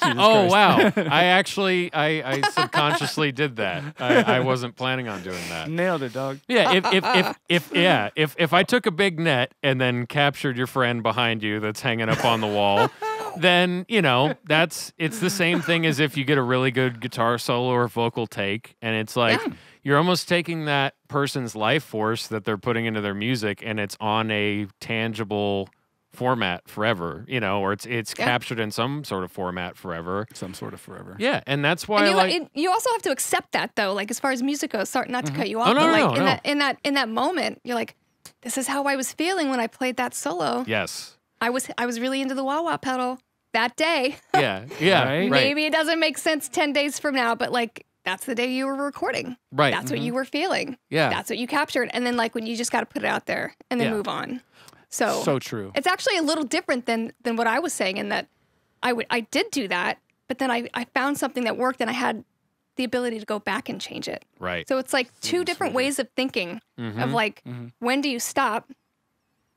oh wow! I actually, I, I subconsciously did that. I, I wasn't planning on doing that. Nailed it, dog. Yeah, if, if, if, if, yeah, if, if I took a big net and then captured your friend behind you that's hanging up on the wall, then you know that's it's the same thing as if you get a really good guitar solo or vocal take, and it's like yeah. you're almost taking that person's life force that they're putting into their music, and it's on a tangible format forever, you know, or it's it's yeah. captured in some sort of format forever. Some sort of forever. Yeah, and that's why and you, like, it, you also have to accept that though, like as far as music goes, sorry not to mm-hmm. cut you off, oh, no, but like no, in no. that in that in that moment, you're like, this is how I was feeling when I played that solo. Yes. I was I was really into the wah-wah pedal that day. Yeah. Yeah. right? Maybe right. it doesn't make sense ten days from now, but like that's the day you were recording. Right. That's mm-hmm. what you were feeling. Yeah. That's what you captured. And then like when you just gotta put it out there and then yeah. move on. So, so true. It's actually a little different than than what I was saying in that I would I did do that, but then I, I found something that worked and I had the ability to go back and change it. Right. So it's like two Seems different so ways of thinking mm-hmm. of like mm-hmm. when do you stop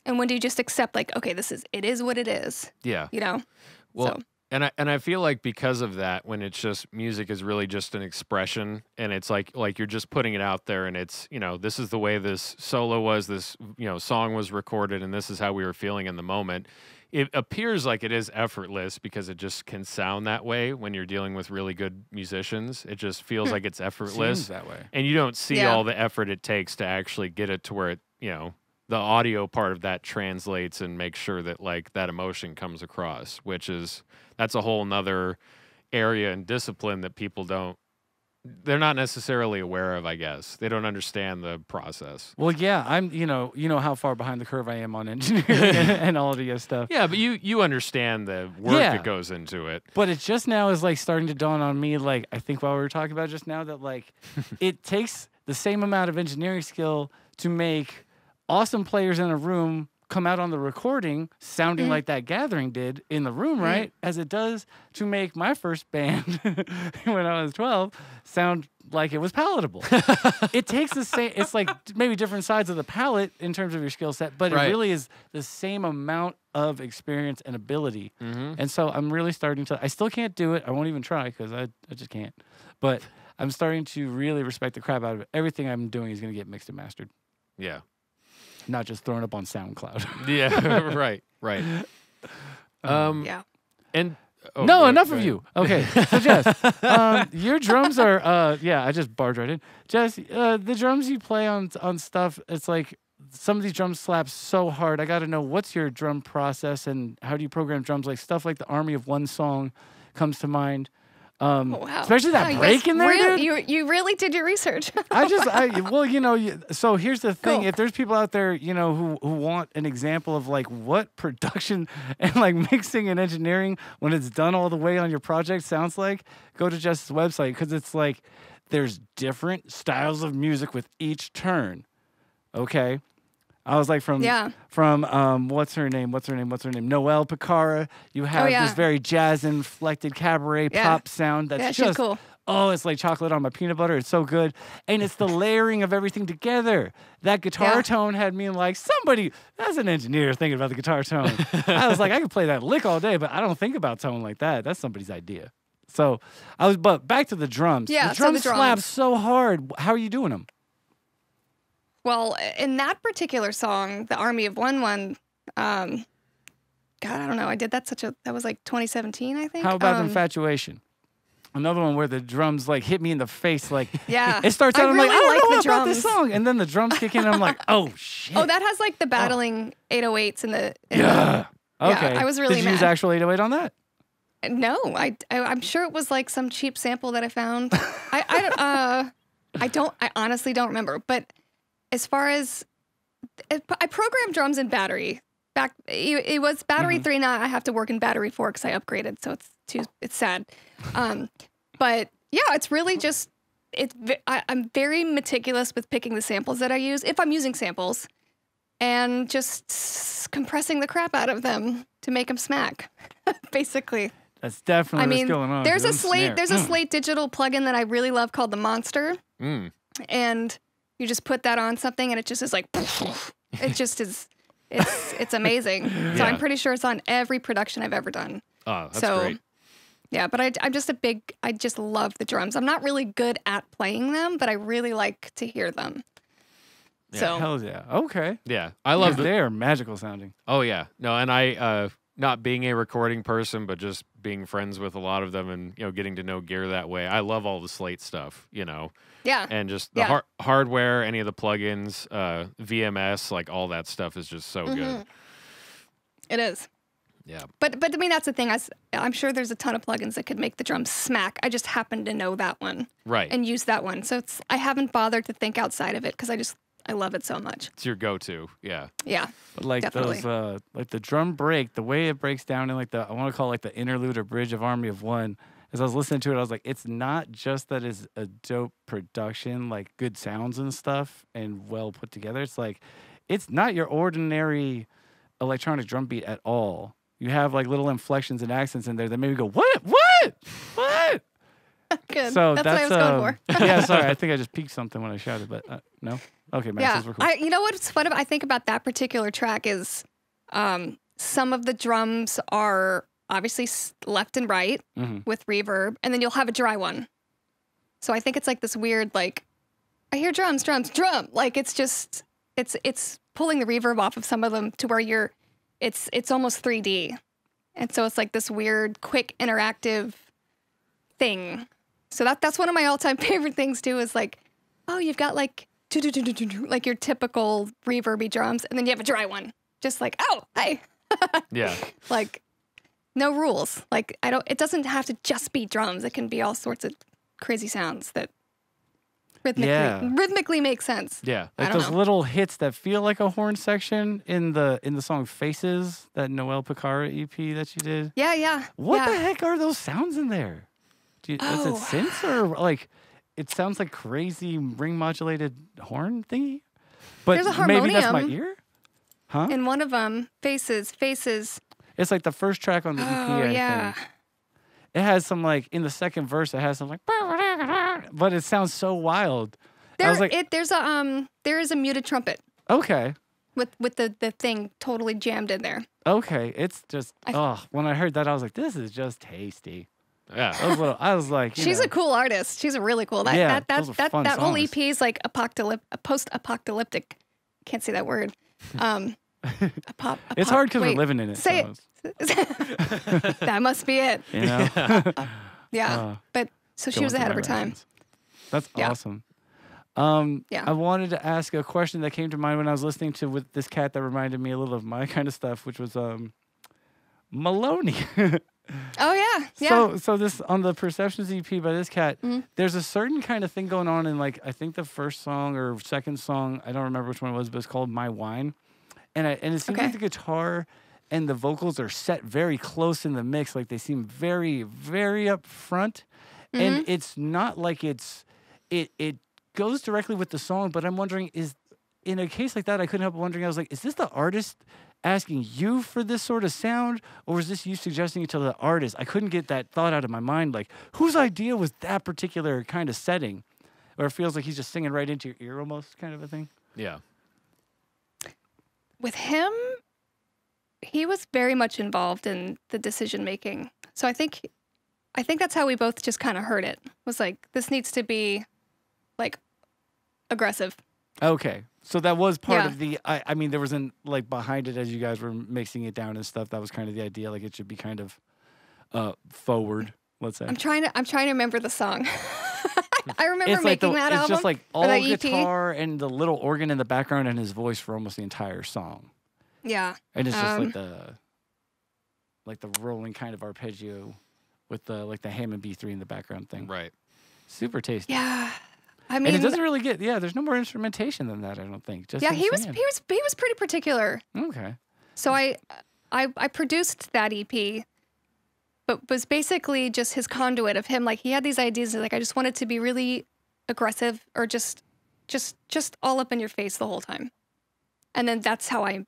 and when do you just accept like, okay, this is it is what it is. Yeah. You know? Well so. and I and I feel like because of that, when it's just music is really just an expression and it's like like you're just putting it out there and it's, you know, this is the way this solo was, this, you know, song was recorded and this is how we were feeling in the moment. It appears like it is effortless because it just can sound that way when you're dealing with really good musicians. It just feels like it's effortless. Seems that way. And you don't see yeah. all the effort it takes to actually get it to where it, you know, the audio part of that translates and makes sure that like that emotion comes across, which is, that's a whole nother area and discipline that people don't, they're not necessarily aware of, I guess. They don't understand the process. Well, yeah, I'm, you know, you know how far behind the curve I am on engineering and, and all of the stuff. Yeah, but you, you understand the work yeah. that goes into it. But it just now is like starting to dawn on me, like, I think while we were talking about just now that like, it takes the same amount of engineering skill to make awesome players in a room come out on the recording sounding mm-hmm. like that gathering did in the room, right? Mm-hmm. As it does to make my first band when I was twelve sound like it was palatable. It takes the same, it's like maybe different sides of the palette in terms of your skill set, but right. it really is the same amount of experience and ability. Mm-hmm. And so I'm really starting to, I still can't do it. I won't even try because I, I just can't. But I'm starting to really respect the crap out of it. Everything I'm doing is going to get mixed and mastered. Yeah. Not just thrown up on SoundCloud. yeah, right, right. Um, yeah. And oh, no, right, enough right. of you. Okay, so Jess, um, your drums are. Uh, yeah, I just barged right in. Jess, uh, the drums you play on on stuff. It's like some of these drums slap so hard. I got to know what's your drum process and how do you program drums? Like stuff like the Army of One song comes to mind. Um, oh, wow. Especially that oh, break in there, real, dude. You, you really did your research. I just, I well, you know, so here's the thing. Cool. If there's people out there, you know, who, who want an example of, like, what production and, like, mixing and engineering when it's done all the way on your project sounds like, go to Jess's website because it's, like, there's different styles of music with each turn, okay? I was like from yeah. from um, what's her name? What's her name? What's her name? Noelle Picaro. You have oh, yeah. this very jazz inflected cabaret yeah. pop sound that's yeah, just cool. Oh, it's like chocolate on my peanut butter. It's so good, and it's the layering of everything together. That guitar yeah. tone had me like somebody. That's an engineer thinking about the guitar tone. I was like, I could play that lick all day, but I don't think about tone like that. That's somebody's idea. So I was, but back to the drums. Yeah, the drums so slap so hard. How are you doing them? Well, in that particular song, "The Army of One One," um, God, I don't know. I did that such a that was like twenty seventeen, I think. How about um, "Infatuation"? Another one where the drums like hit me in the face, like yeah. It starts out I I'm really like, I don't like know the about drums. This song, and then the drums kick in, and I'm like, oh shit. Oh, that has like the battling oh. eight oh eights in the. In yeah. The, okay. Yeah, I was really. Did you mad. Use actual eight oh eight on that? No, I, I I'm sure it was like some cheap sample that I found. I I uh I don't I honestly don't remember. But as far as it, I programmed drums in Battery. Back it, it was Battery mm-hmm. three. Now I have to work in Battery Four because I upgraded. So it's too it's sad. Um, but yeah, it's really just it's I, I'm very meticulous with picking the samples that I use if I'm using samples, and just compressing the crap out of them to make them smack, basically. That's definitely I mean, what's going on. There's a Slate, there's a Slate Digital plugin that I really love called the Monster, mm. and you just put that on something and it just is like, it just is, it's it's amazing. yeah. So I'm pretty sure it's on every production I've ever done. Oh, that's so, great. Yeah, but I, I'm just a big, I just love the drums. I'm not really good at playing them, but I really like to hear them. Yeah. So hell yeah, okay, yeah, I love. Yeah. They are magical sounding. Oh yeah, no, and I. Uh, Not being a recording person, but just being friends with a lot of them and, you know, getting to know gear that way. I love all the Slate stuff, you know. Yeah. And just the yeah. har hardware, any of the plugins, uh, V M S, like all that stuff is just so mm-hmm. good. It is. Yeah. But, but I mean, that's the thing. I, I'm sure there's a ton of plugins that could make the drums smack. I just happen to know that one. Right. And use that one. So it's, I haven't bothered to think outside of it because I just... I love it so much. It's your go-to, yeah. Yeah, but like definitely. Those, uh, like the drum break, the way it breaks down in like the, I want to call it like the interlude or bridge of Army of One. As I was listening to it, I was like, it's not just that it's a dope production, like good sounds and stuff, and well put together. It's like, it's not your ordinary electronic drum beat at all. You have like little inflections and accents in there that maybe go, what, what, what? Good. So that's, that's what I was um, going for. yeah, sorry. I think I just peaked something when I shouted, but uh, no. Okay, Max, yeah. Those were cool. I, you know what's fun about, I think about that particular track is um, some of the drums are obviously left and right mm-hmm. with reverb, and then you'll have a dry one. So I think it's like this weird, like, I hear drums, drums, drum. Like it's just, it's it's pulling the reverb off of some of them to where you're, it's it's almost three D. And so it's like this weird, quick, interactive thing. So that that's one of my all-time favorite things too. Is like, oh, you've got like doo -doo -doo -doo -doo -doo, like your typical reverby drums, and then you have a dry one. Just like, oh, hey, yeah, like no rules. Like I don't. It doesn't have to just be drums. It can be all sorts of crazy sounds that rhythmically yeah. rhythmically make sense. Yeah, like those know. Little hits that feel like a horn section in the in the song "Faces," that Noelle Picaro E P that you did. Yeah, yeah. What yeah. the heck are those sounds in there? Dude, oh. Is it synth or like, it sounds like crazy ring modulated horn thingy? But there's a harmonium maybe that's my ear? Huh? In one of them, Faces, Faces. It's like the first track on the E P, oh, I yeah. think. It has some like, in the second verse, it has some like, but it sounds so wild. There, I was like, it, there's a, um, there is a muted trumpet. Okay. With, with the, the thing totally jammed in there. Okay, it's just, I, oh, when I heard that, I was like, this is just tasty. Yeah, I was, little, I was like, you she's know. A cool artist. She's a really cool. That yeah, that that that, that whole E P is like apocalyptic, post-apocalyptic. Can't say that word. Um, apop, apop, it's hard because we're living in it. Say so it. That must be it. You know? Yeah, uh, yeah. Uh, but so she was ahead of her time. That's yeah. awesome. Um, yeah. I wanted to ask a question that came to mind when I was listening to with this cat that reminded me a little of my kind of stuff, which was um, Maloney. Oh yeah, yeah. So, so this on the Perceptions E P by this cat. Mm-hmm. There's a certain kind of thing going on in like I think the first song or second song. I don't remember which one it was, but it's called "My Wine," and I, and it seems okay. like the guitar and the vocals are set very close in the mix. Like they seem very, very up front, mm-hmm. and it's not like it's it it goes directly with the song. But I'm wondering, is in a case like that, I couldn't help wondering. I was like, is this the artist asking you for this sort of sound, or is this you suggesting it to the artist? I couldn't get that thought out of my mind. Like, whose idea was that particular kind of setting? Or it feels like he's just singing right into your ear almost kind of a thing. Yeah. With him, he was very much involved in the decision making. So I think I think that's how we both just kind of heard it. Was like, this needs to be, like, aggressive. Okay. So that was part yeah. of the, I, I mean, there was an, like, behind it as you guys were mixing it down and stuff, that was kind of the idea, like, it should be kind of uh, forward, let's say. I'm trying to, I'm trying to remember the song. I remember it's making like the, that it's album. It's just like all guitar E P. And the little organ in the background and his voice for almost the entire song. Yeah. And it's just um, like the, like the rolling kind of arpeggio with the, like the Hammond B three in the background thing. Right. Super tasty. Yeah. I mean, and it doesn't really get, yeah, there's no more instrumentation than that, I don't think. Just yeah, he was, he was he was pretty particular. Okay. So I, I I produced that E P, but was basically just his conduit of him. Like, he had these ideas, like, I just want it to be really aggressive or just just just all up in your face the whole time. And then that's how I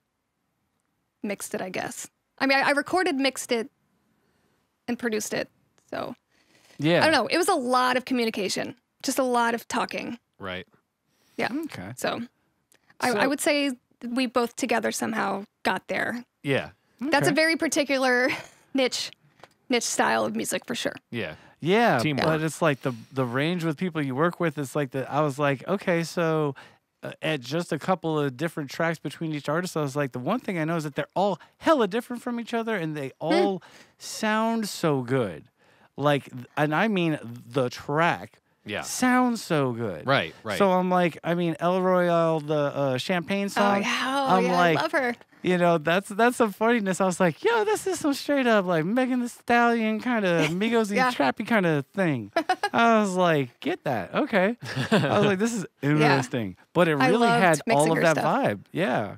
mixed it, I guess. I mean, I, I recorded, mixed it, and produced it. So yeah, I don't know. It was a lot of communication. Just a lot of talking. Right. Yeah. Okay. So, so I, I would say we both together somehow got there. Yeah. Okay. That's a very particular niche niche style of music for sure. Yeah. Yeah. Teamwork. But it's like the, the range with people you work with, it's like, the, I was like, okay, so uh, at just a couple of different tracks between each artist, I was like, the one thing I know is that they're all hella different from each other and they all mm. sound so good. Like, and I mean the track. Yeah, sounds so good. Right, right. So I'm like, I mean, El Royale, the uh, Champagne song. Oh yeah, oh, I'm yeah like, I love her. You know, that's that's some funniness. I was like, yo, this is some straight up like Megan Thee Stallion kind of Migos-y yeah. trappy kind of thing. I was like, get that, okay. I was like, this is interesting, yeah. but it really had all of that stuff. Vibe. Yeah.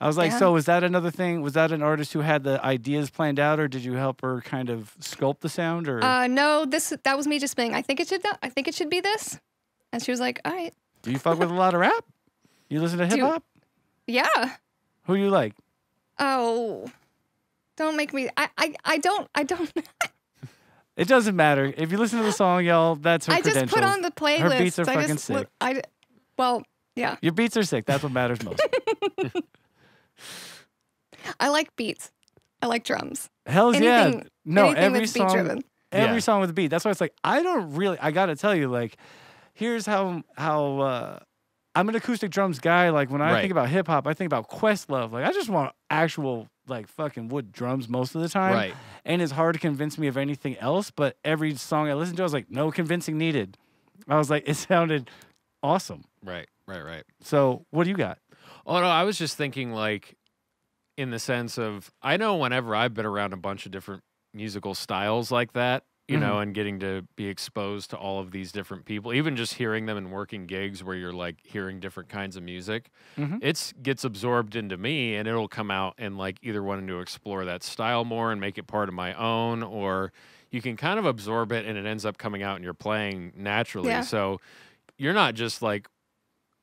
I was like, yeah. so was that another thing? Was that an artist who had the ideas planned out, or did you help her kind of sculpt the sound? Or uh, no, this that was me just being. I think it should. I think it should be this. And she was like, all right. Do you fuck with a lot of rap? You listen to hip hop? Dude, yeah. Who you like? Oh, don't make me. I I, I don't. I don't. It doesn't matter if you listen to the song, y'all. That's her I credentials. Just put on the playlist. Her beats are I fucking just, sick. I, well, yeah. Your beats are sick. That's what matters most. I like beats. I like drums. Hell's anything, yeah. No, every that's song, beat every yeah. song with a beat. That's why it's like, I don't really, I got to tell you, like, here's how, how uh, I'm an acoustic drums guy. Like, when I right. think about hip hop, I think about Questlove. Like, I just want actual, like, fucking wood drums most of the time. Right. And it's hard to convince me of anything else, but every song I listened to, I was like, no convincing needed. I was like, it sounded awesome. Right, right, right. So, what do you got? Oh, no, I was just thinking, like, in the sense of, I know whenever I've been around a bunch of different musical styles like that, you mm-hmm. know, and getting to be exposed to all of these different people, even just hearing them and working gigs where you're like hearing different kinds of music, mm-hmm. it's gets absorbed into me, and it'll come out and like either wanting to explore that style more and make it part of my own, or you can kind of absorb it and it ends up coming out and you're playing naturally. Yeah. So you're not just like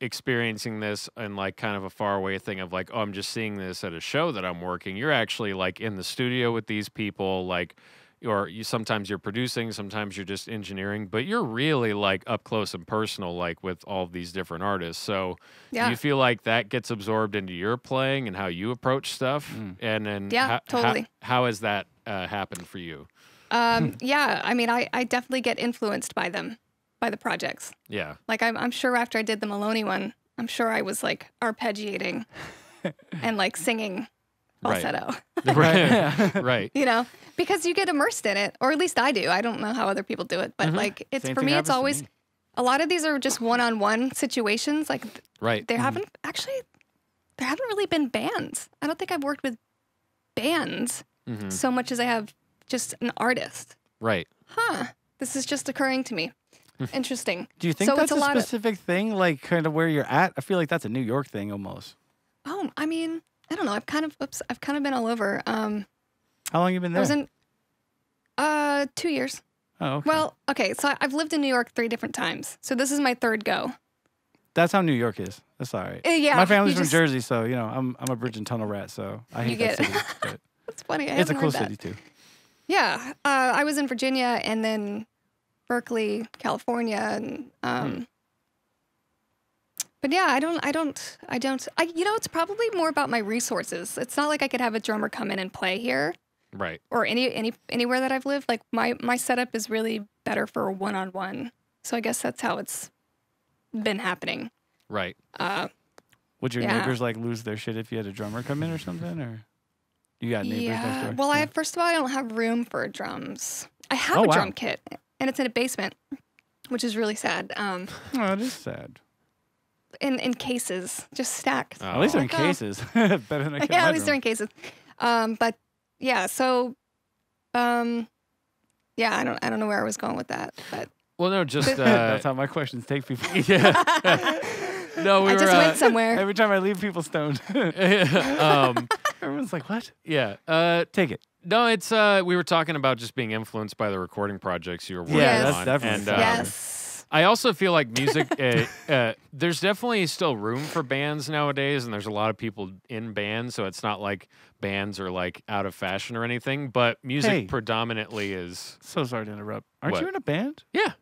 experiencing this and like kind of a faraway thing of like, oh, I'm just seeing this at a show that I'm working. You're actually like in the studio with these people, like, or you sometimes you're producing, sometimes you're just engineering, but you're really like up close and personal, like with all of these different artists. So yeah. do you feel like that gets absorbed into your playing and how you approach stuff? Mm. And then yeah, how, totally. How, how has that uh, happened for you? Um, yeah. I mean, I, I definitely get influenced by them. By the projects, yeah. Like I'm, I'm sure after I did the Maloney one, I'm sure I was like arpeggiating and like singing falsetto, right? Right. Yeah. Right. You know, because you get immersed in it, or at least I do. I don't know how other people do it, but mm-hmm. like it's Same for me. It's always me. A lot of these are just one-on-one situations. Like, right? There mm-hmm. haven't actually, there haven't really been bands. I don't think I've worked with bands mm-hmm. so much as I have just an artist. Right. Huh. This is just occurring to me. Interesting. Do you think so that's a, a specific of, thing, like kind of where you're at? I feel like that's a New York thing almost. Oh, I mean, I don't know. I've kind of, oops, I've kind of been all over. Um, How long have you been there? I was in, uh, two years. Oh, okay. Well, okay. So I've lived in New York three different times. So this is my third go. That's how New York is. That's all right. Uh, yeah. My family's from just, Jersey, so you know I'm I'm a bridge and tunnel rat. So I hate you get that city. But that's funny. I it's a cool city too. Yeah. Uh, I was in Virginia and then Berkeley, California, and um, hmm. but yeah, I don't, I don't, I don't, I, you know, it's probably more about my resources. It's not like I could have a drummer come in and play here. right? Or any any anywhere that I've lived. Like my my setup is really better for one on one. So I guess that's how it's been happening. Right. Uh, Would your yeah. neighbors like lose their shit if you had a drummer come in or something, or you got neighbors? Yeah. Next door? Well, I first of all I don't have room for drums. I have oh, a wow. drum kit, and it's in a basement, which is really sad. Um, oh, it is sad. In in cases, just stacked. Oh. At least they're in cases. Better than I could. Yeah, at least they're in cases. Um, but yeah, so, um, yeah, I don't I don't know where I was going with that, but. Well, no, just uh, that's how my questions take people. Yeah. No, we I were, just uh, went somewhere. Every time I leave people stoned. um, Everyone's like, what? Yeah. Uh, Take it. No, it's uh, we were talking about just being influenced by the recording projects you were working yes. on. Yes, definitely. And, um, yes. I also feel like music, uh, uh, there's definitely still room for bands nowadays, and there's a lot of people in bands, so it's not like bands are like out of fashion or anything, but music hey. predominantly is... So sorry to interrupt. Aren't what? you in a band? Yeah.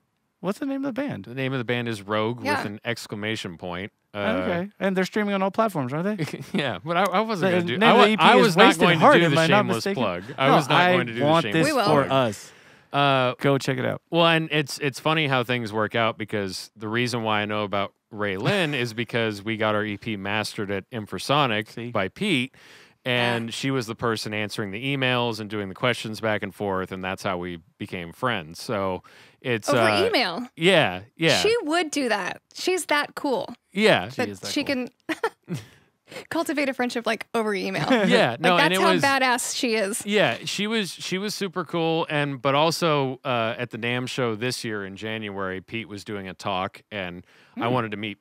What's the name of the band? The name of the band is Rogue yeah. with an exclamation point. Uh, okay, and they're streaming on all platforms, aren't they? yeah, but I, I wasn't going to do. I, I was not going to do the shameless plug. I was not going to do the shameless plug. I want this for us. Uh, Go check it out. Well, and it's it's funny how things work out, because the reason why I know about Raelynn is because we got our E P mastered at Infrasonic See? by Pete. And she was the person answering the emails and doing the questions back and forth, and that's how we became friends. So it's over uh, email. Yeah, yeah. She would do that. She's that cool. Yeah, she is that she cool. can cultivate a friendship like over email. Yeah, like, no, that's and it how was, badass she is. Yeah, she was. She was super cool, and but also uh, at the NAMM show this year in January, Pete was doing a talk, and mm. I wanted to meet.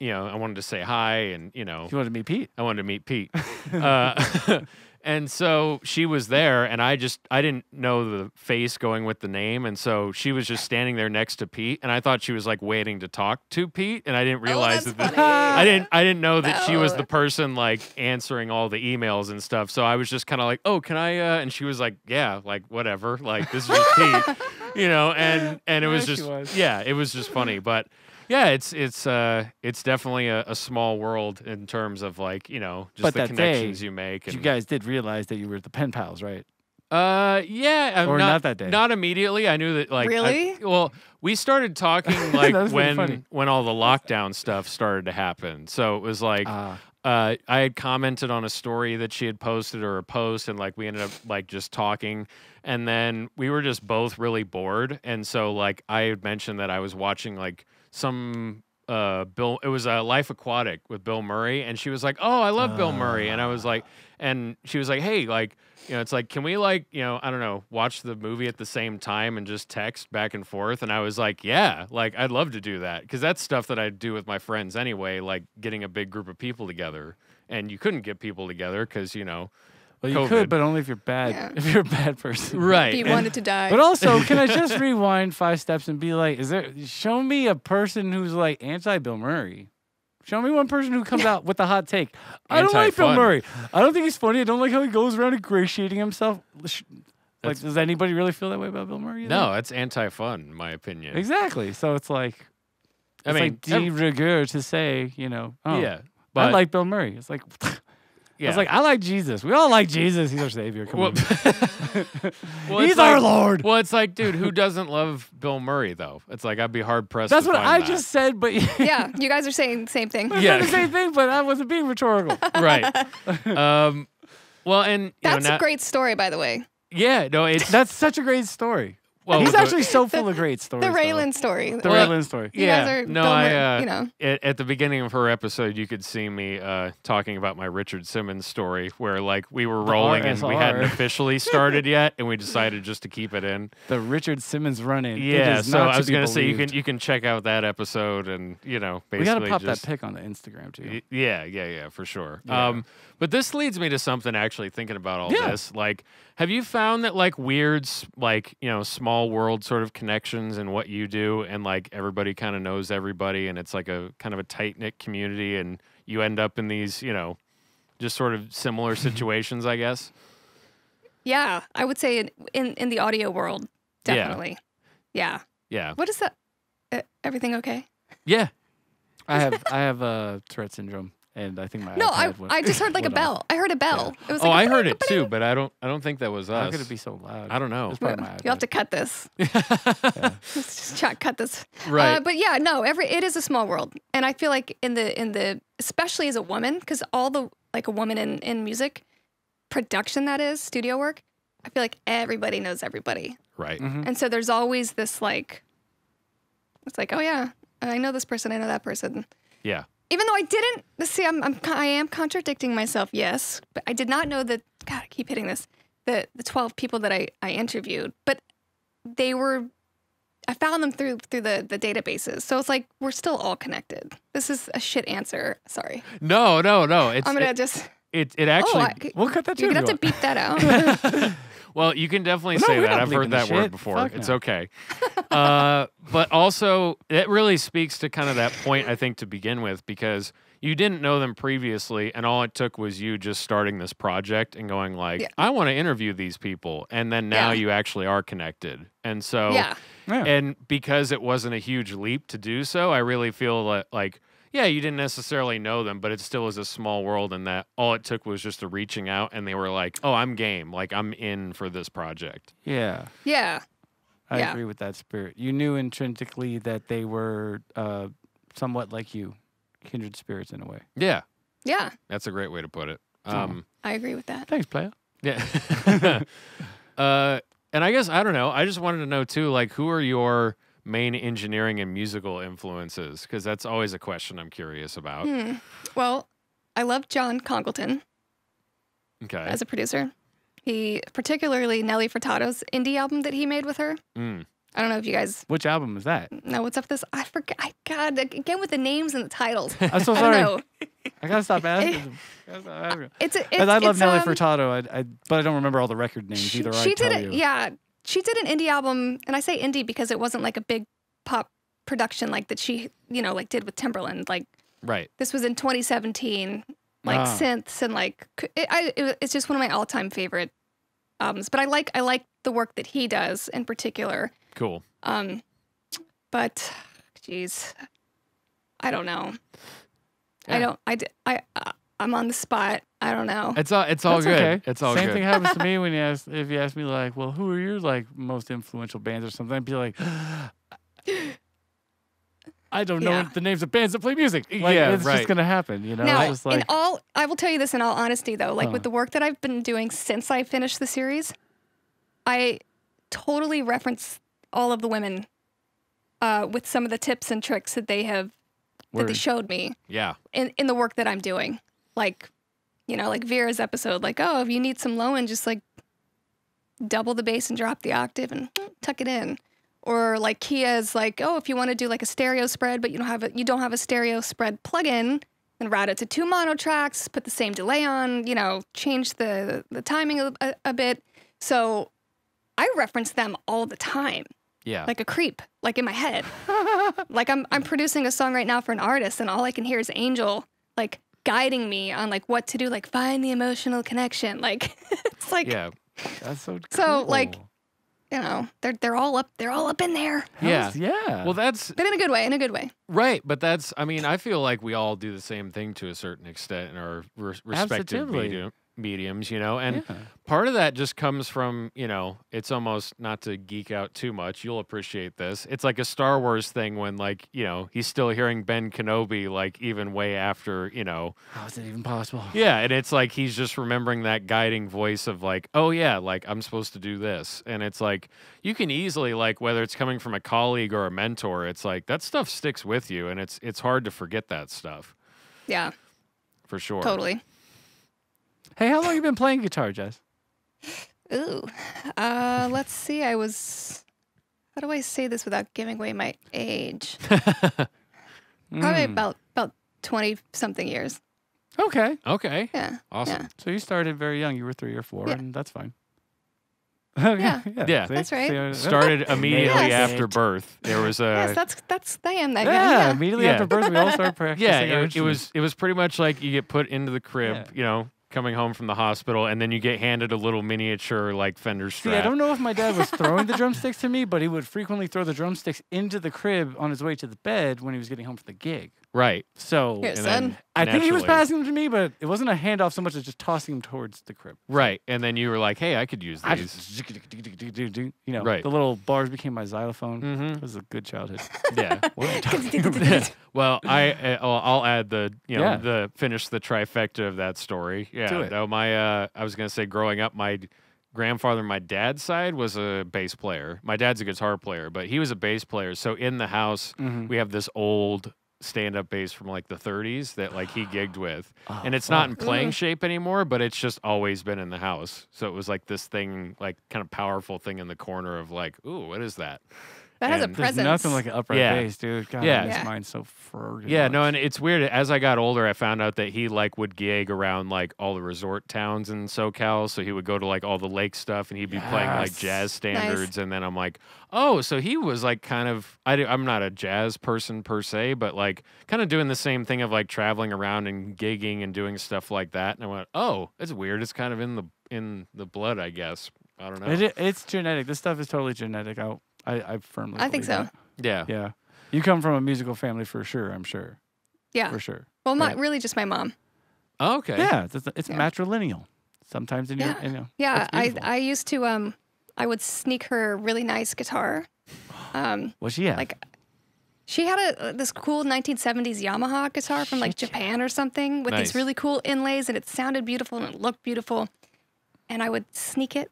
You know, I wanted to say hi, and you know, you wanted to meet Pete. I wanted to meet Pete, uh, and so she was there, and I just I didn't know the face going with the name, and so she was just standing there next to Pete, and I thought she was like waiting to talk to Pete, and I didn't realize oh, that the, I didn't I didn't know that no. she was the person like answering all the emails and stuff. So I was just kind of like, oh, can I? Uh, and she was like, yeah, like whatever, like this is just Pete, you know, and and it was yeah, just was. yeah, it was just funny, but. Yeah, it's it's uh it's definitely a, a small world in terms of like, you know, just but the connections day, you make. And you guys did realize that you were the pen pals, right? Uh, yeah. Or not, not that day. Not immediately. I knew that like really. I, well, we started talking like when really when all the lockdown stuff started to happen. So it was like. Uh. Uh, I had commented on a story that she had posted or a post, and like we ended up like just talking, and then we were just both really bored, and so like I had mentioned that I was watching like some uh Bill it was a uh, Life Aquatic with Bill Murray, and she was like, oh, I love uh. Bill Murray, and I was like, and she was like, hey, like, you know, it's like, can we like, you know, I don't know, watch the movie at the same time and just text back and forth? And I was like, yeah, like, I'd love to do that. Because that's stuff that I do with my friends anyway, like getting a big group of people together. And you couldn't get people together because, you know, well, you COVID. could, but only if you're bad. Yeah. If you're a bad person, right? If you and, wanted to die. But also, can I just rewind five steps and be like, is there? Show me a person who's like anti Bill Murray. Show me one person who comes out with a hot take. I don't like Bill Murray. I don't think he's funny. I don't like how he goes around ingratiating himself. Like, that's, does anybody really feel that way about Bill Murray? Either? No, it's anti-fun, in my opinion. Exactly. So it's like, I it's mean, like de rigueur to say, you know, oh, yeah, but, I like Bill Murray. It's like. Yeah. I was like, I like Jesus. We all like Jesus. He's our savior. Come well, on. well, He's like, our Lord. Well, it's like, dude, who doesn't love Bill Murray, though? It's like, I'd be hard-pressed That's to what I that. just said, but... yeah, you guys are saying the same thing. Yeah. I was saying the same thing, but I wasn't being rhetorical. Right. Um, well, and... You That's know, now, a great story, by the way. Yeah, no, it's... That's such a great story. Well, he's actually so full the, of great stories. The Raelynn story. The well, Raelynn story. Yeah. You guys are no, Bill Murray, I, uh, you know. At, at the beginning of her episode, you could see me uh, talking about my Richard Simmons story where, like, we were the rolling R S R. And we hadn't officially started yet, and we decided just to keep it in. The Richard Simmons run-in. Yeah, so I was going to say, you can you can check out that episode and, you know, basically we got to pop just, that pic on the Instagram, too. Yeah, yeah, yeah, for sure. Yeah. Um, but this leads me to something, actually, thinking about all yeah. this. Like, have you found that, like, weird, like, you know, small world sort of connections and what you do, and like everybody kind of knows everybody, and it's like a kind of a tight-knit community, and you end up in these, you know, just sort of similar situations, I guess? Yeah, I would say in in, in the audio world, definitely. Yeah. Yeah. Yeah. What is that? Uh, everything okay? Yeah. I have I have uh, Tourette syndrome. And I think my no, I went, I just heard like a bell. Off. I heard a bell. Yeah. It was oh, like I heard it too, but I don't. I don't think that was us. How could it be so loud? I don't know. It's probably my iPad. You'll have to cut this. yeah. Let's just try, cut this. Right. Uh, but yeah, no. Every it is a small world, and I feel like in the in the especially as a woman, because all the like a woman in in music production that is studio work. I feel like everybody knows everybody. Right. Mm-hmm. And so there's always this like. It's like, oh yeah, I know this person. I know that person. Yeah. Even though I didn't see, I'm, I'm I am contradicting myself. Yes, but I did not know that. God, I keep hitting this. The the twelve people that I I interviewed, but they were, I found them through through the the databases. So it's like we're still all connected. This is a shit answer. Sorry. No, no, no. It's, I'm gonna it, just. It it actually. Oh, I, we'll cut that. You're gonna have to beep that out. Well, you can definitely no, say that. I've heard that shit. word before. Fuck it's no. okay. Uh, but also, it really speaks to kind of that point, I think, to begin with, because you didn't know them previously, and all it took was you just starting this project and going like, yeah. I want to interview these people. And then now yeah. you actually are connected. And so, yeah. Yeah. and because it wasn't a huge leap to do so, I really feel like, yeah, you didn't necessarily know them, but it still is a small world, and that all it took was just a reaching out, and they were like, "Oh, I'm game. Like I'm in for this project." Yeah. Yeah. I yeah. agree with that spirit. You knew intrinsically that they were uh, somewhat like you, kindred spirits in a way. Yeah. Yeah. That's a great way to put it. Um, I agree with that. Thanks, playa. Yeah. uh, and I guess I don't know. I just wanted to know too, like, who are your main engineering and musical influences? Because that's always a question I'm curious about. Hmm. Well, I love John Congleton okay. as a producer. He particularly Nelly Furtado's indie album that he made with her. Mm. I don't know if you guys. Which album was that? No, what's up with this? I forgot. I, God, again with the names and the titles. I'm so sorry. I don't know. I gotta stop asking them. It's a, it's, I love it's, Nelly um, Furtado, I, I, but I don't remember all the record names she, either. She I did tell it. You. Yeah. She did an indie album, and I say indie because it wasn't like a big pop production like that she, you know, like did with Timberland. Like, right. This was in twenty seventeen, like ah. synths and like it, I, it, it's just one of my all-time favorite albums. But I like I like the work that he does in particular. Cool. Um, but geez, I don't know. Yeah. I don't. I I. I I'm on the spot. I don't know. It's all it's all That's good. Okay. It's all Same good. Same thing happens to me when you ask if you ask me like, well, who are your like most influential bands or something? I'd be like, I don't yeah. know the names of bands that play music. Like, yeah, it's right. just gonna happen, you know. Now, I was like, in all, I will tell you this in all honesty though, like uh, with the work that I've been doing since I finished the series, I totally reference all of the women uh, with some of the tips and tricks that they have word. that they showed me. Yeah. In in the work that I'm doing. Like, you know, like Vera's episode, like, oh, if you need some low end, just like double the bass and drop the octave and tuck it in. Or like Kia's like, oh, if you want to do like a stereo spread, but you don't have a, you don't have a stereo spread plugin, then route it to two mono tracks, put the same delay on, you know, change the, the timing a, a, a bit. So I reference them all the time. Yeah. Like a creep, like in my head. Like I'm, I'm producing a song right now for an artist and all I can hear is Angel, like, guiding me on like what to do, like find the emotional connection, like it's like yeah, that's so cool. So like, you know, they're they're all up, they're all up in there. Yeah, yeah. Well, that's but in a good way, in a good way. Right, but that's I mean, I feel like we all do the same thing to a certain extent in our res respective medium, mediums, you know. And yeah. part of that just comes from you know, it's almost not to geek out too much. You'll appreciate this. It's like a Star Wars thing when like you know he's still hearing Ben Kenobi like even way after you know. How is it even possible? Yeah, and it's like he's just remembering that guiding voice of like, oh yeah, like I'm supposed to do this, and it's like you can easily like whether it's coming from a colleague or a mentor, it's like that stuff sticks with you, and it's it's hard to forget that stuff. Yeah, for sure. Totally. Hey, how long have you been playing guitar, Jess? Ooh, uh, let's see. I was. How do I say this without giving away my age? Probably mm. about about twenty something years. Okay. Okay. Yeah. Awesome. Yeah. So you started very young. You were three or four, yeah. and that's fine. yeah. yeah. Yeah. That's right. So started immediately yes. after birth. There was a. Yes, that's that's I am that yeah, guy. Yeah. Immediately yeah. after birth, we all started practicing. Yeah. It, it was it was pretty much like you get put into the crib, yeah. you know. Coming home from the hospital, and then you get handed a little miniature like Fender Strat. See, I don't know if my dad was throwing the drumsticks to me, but he would frequently throw the drumsticks into the crib on his way to the bed when he was getting home from the gig. Right. So Here, and then, I think he was passing them to me, but it wasn't a handoff so much as just tossing them towards the crib. Right. And then you were like, hey, I could use these. I just, you know, right. the little bars became my xylophone. Mm -hmm. It was a good childhood. Yeah. What are you talking about? Well, I, uh, I'll add the, you know, yeah. the finish the trifecta of that story. Yeah. Do it. No, my, uh, I was going to say growing up, my grandfather, my dad's side, was a bass player. My dad's a guitar player, but he was a bass player. So in the house, mm -hmm. we have this old stand-up bass from like the thirties that like he gigged with, oh, and it's not in playing shape anymore, but it's just always been in the house. So it was like this thing, like kind of powerful thing in the corner of like, ooh, what is that? That and has a presence. There's nothing like an upright yeah. bass, dude. God, yeah. his mind's so ferocious. Yeah, no, and it's weird. As I got older, I found out that he like would gig around like all the resort towns in SoCal. So he would go to like all the lake stuff, and he'd be yes. playing like jazz standards. Nice. And then I'm like, oh, so he was like kind of. I do, I'm not a jazz person per se, but like kind of doing the same thing of like traveling around and gigging and doing stuff like that. And I went, oh, that's weird. It's kind of in the in the blood, I guess. I don't know. It, it's genetic. This stuff is totally genetic. I, I, I firmly I think so. That. Yeah. Yeah. You come from a musical family for sure, I'm sure. Yeah. For sure. Well, not right. really just my mom. Oh, okay. Yeah. It's, it's yeah. matrilineal. Sometimes in your, yeah. You know, yeah. I, I used to, um, I would sneak her a really nice guitar. Um, what she had? Like, she had a, this cool nineteen seventies Yamaha guitar from like Japan or something with nice. These really cool inlays, and it sounded beautiful and it looked beautiful. And I would sneak it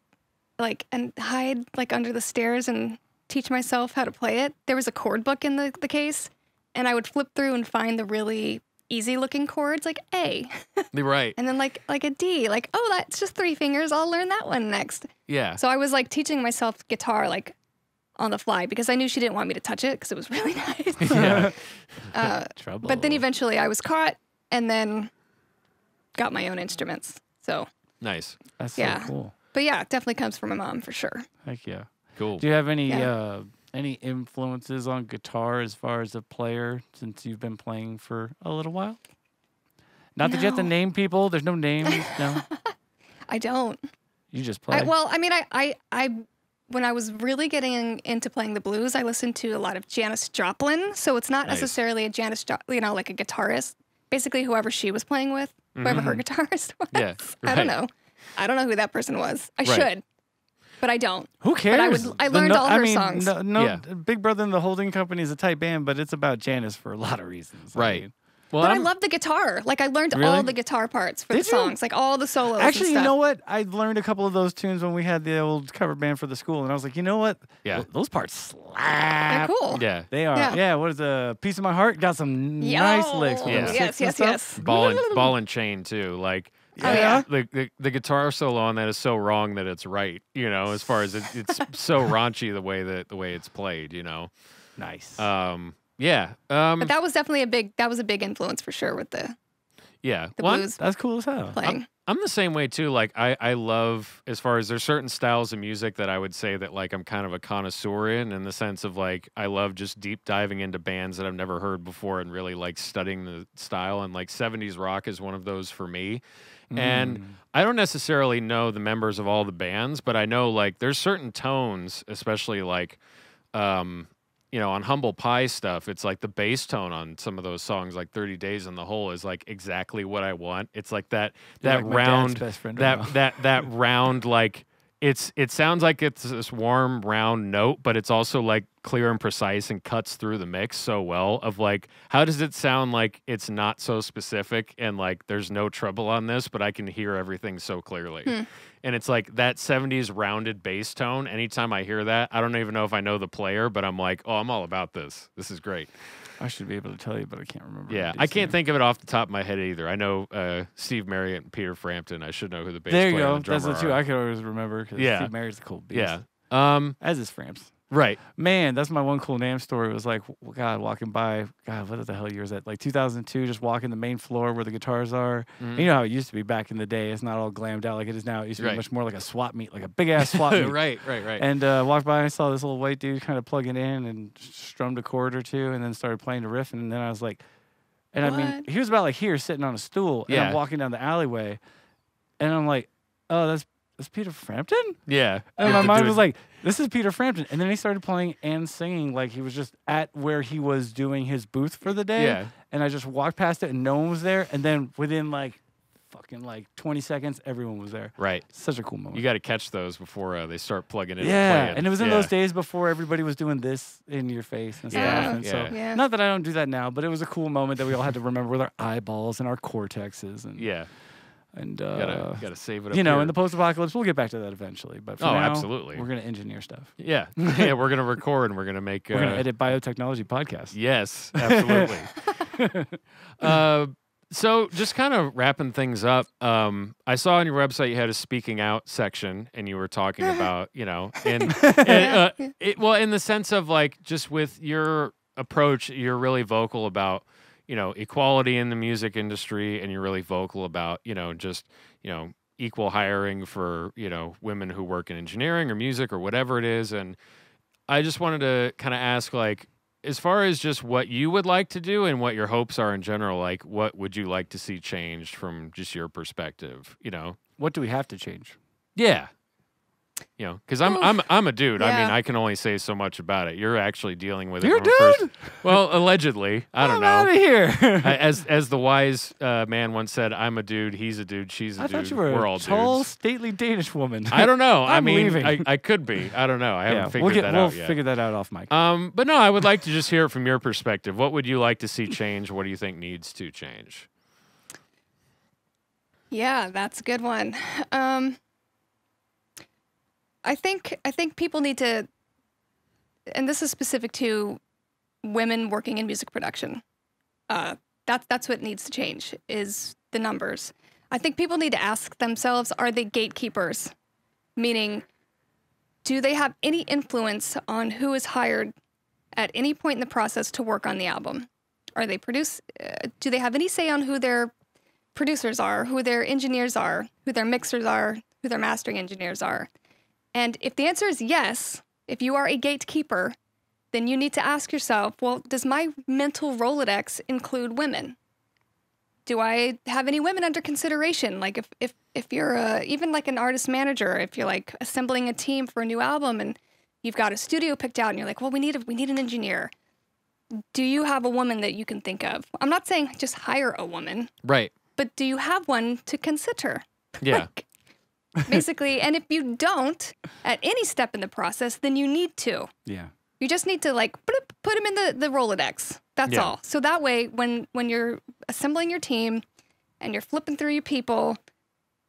like and hide like under the stairs and teach myself how to play it. There was a chord book in the, the case, and I would flip through and find the really easy-looking chords, like A. Right. And then like like a D, like, oh, that's just three fingers. I'll learn that one next. Yeah. So I was like teaching myself guitar like on the fly because I knew she didn't want me to touch it because it was really nice. Yeah. uh, Trouble. But then eventually I was caught and then got my own instruments. So. Nice. That's yeah. so cool. But yeah, it definitely comes from my mom for sure. Heck yeah. Cool. Do you have any yeah. uh, any influences on guitar as far as a player since you've been playing for a little while? Not no. that you have to name people. There's no names. No. I don't. You just play. I, well, I mean, I, I, I, when I was really getting into playing the blues, I listened to a lot of Janis Joplin. So it's not nice. Necessarily a Janis Joplin, you know, like a guitarist. Basically, whoever she was playing with, whoever mm-hmm. her guitarist was. Yeah, right. I don't know. I don't know who that person was. I right. should. But I don't. Who cares? But I, would, I learned no, all her I mean, songs. No, no yeah. Big Brother and the Holding Company is a tight band, but it's about Janis for a lot of reasons. Right. I mean, well, but I'm, I love the guitar. Like, I learned really? all the guitar parts for Did the songs, you? like all the solos. Actually, and stuff. You know what? I learned a couple of those tunes when we had the old cover band for the school, and I was like, you know what? Yeah. Well, those parts slap. They're cool. Yeah. They are. Yeah. yeah what is a Piece of My Heart? Got some Yo. nice licks. Yeah. Yes, yes, yes. Ball and, ball and Chain, too. Like, Yeah. Oh, yeah. The, the the guitar solo on that is so wrong that it's right, you know, as far as it, it's so raunchy the way that the way it's played, you know. Nice. Um yeah. Um But that was definitely a big that was a big influence for sure with the Yeah. The well, blues. That's cool as hell. Playing. I'm, I'm the same way too. Like I I love, as far as there's certain styles of music that I would say that like I'm kind of a connoisseur in in the sense of like I love just deep diving into bands that I've never heard before and really like studying the style, and like seventies rock is one of those for me. And mm. I don't necessarily know the members of all the bands, but I know like there's certain tones, especially like, um, you know, on Humble Pie stuff, it's like the bass tone on some of those songs, like thirty days in the Hole, is like exactly what I want. It's like that that like round, that right that, that that round like. It's it sounds like it's this warm round note, but it's also like clear and precise and cuts through the mix so well. Of like, how does it sound like it's not so specific and like there's no treble on this, but I can hear everything so clearly. Hmm. And it's like that seventies rounded bass tone. Anytime I hear that, I don't even know if I know the player, but I'm like, oh, I'm all about this. This is great. I should be able to tell you, but I can't remember. Yeah, I can't name. think of it off the top of my head either. I know uh, Steve Marriott and Peter Frampton. I should know who the bass player and the drummer are. There you go. That's what you. I could always remember because yeah. Steve Marriott's a cool beast. Yeah. Um, As is Framps. Right. Man, that's my one cool N A M M story. It was like, God, walking by, God, what the hell year is that? Like two thousand two, just walking the main floor where the guitars are. Mm-hmm. You know how it used to be back in the day. It's not all glammed out like it is now. It used to be right. much more like a swap meet, like a big-ass swap meet. Right, right, right. And uh, walked by and saw this little white dude kind of plugging in and strummed a chord or two and then started playing the riff. And then I was like, and what? I mean, he was about like here sitting on a stool. Yeah. And I'm walking down the alleyway. And I'm like, oh, that's is Peter Frampton? Yeah. And my mind was like, this is Peter Frampton. And then he started playing and singing like he was just at where he was doing his booth for the day. Yeah. And I just walked past it and no one was there. And then within like fucking like twenty seconds, everyone was there. Right. Such a cool moment. You got to catch those before uh, they start plugging in. Yeah. And, and it was in yeah. those days before everybody was doing this in your face and stuff. Yeah. And yeah. So, yeah. Not that I don't do that now, but it was a cool moment that we all had to remember with our eyeballs and our cortexes. And yeah. And uh, gotta, gotta save it up. You know, here. In the post-apocalypse, we'll get back to that eventually. But for oh, now, absolutely, we're gonna engineer stuff. Yeah, yeah, we're gonna record and we're gonna make. Uh, we're gonna edit biotechnology podcasts. Yes, absolutely. uh, so, just kind of wrapping things up. Um, I saw on your website you had a speaking out section, and you were talking about, you know, and, and uh, it, well, in the sense of like, just with your approach, you're really vocal about, you know, equality in the music industry, and you're really vocal about, you know, just, you know, equal hiring for, you know, women who work in engineering or music or whatever it is. And I just wanted to kind of ask, like, as far as just what you would like to do and what your hopes are in general, like, what would you like to see changed from just your perspective, you know? What do we have to change? Yeah. You know, because I'm I'm I'm a dude. Yeah. I mean, I can only say so much about it. You're actually dealing with it. You're a dude. First, well, allegedly, I don't know. I'm out of here. I, as as the wise uh, man once said, I'm a dude. He's a dude. She's a I dude. I thought you were we're a all tall, dudes. Stately Danish woman. I don't know. I'm I mean, I, I could be. I don't know. I haven't yeah, figured we'll get, that we'll out yet. We'll figure that out off mic. Um, but no, I would like to just hear from your perspective. What would you like to see change? What do you think needs to change? Yeah, that's a good one. Um. I think I think people need to, and this is specific to women working in music production. Uh, that that's what needs to change is the numbers. I think people need to ask themselves: are they gatekeepers? Meaning, do they have any influence on who is hired at any point in the process to work on the album? Are they produce? Uh, do they have any say on who their producers are, who their engineers are, who their mixers are, who their mastering engineers are? And if the answer is yes, if you are a gatekeeper, then you need to ask yourself, well, does my mental Rolodex include women? Do I have any women under consideration? Like if, if, if you're a, even like an artist manager, if you're like assembling a team for a new album and you've got a studio picked out and you're like, well, we need, a, we need an engineer. Do you have a woman that you can think of? I'm not saying just hire a woman. Right. But do you have one to consider? Yeah. Like, basically, and if you don't at any step in the process, then you need to. Yeah. You just need to like bloop, put them in the, the Rolodex. That's yeah. all. So that way, when when you're assembling your team and you're flipping through your people,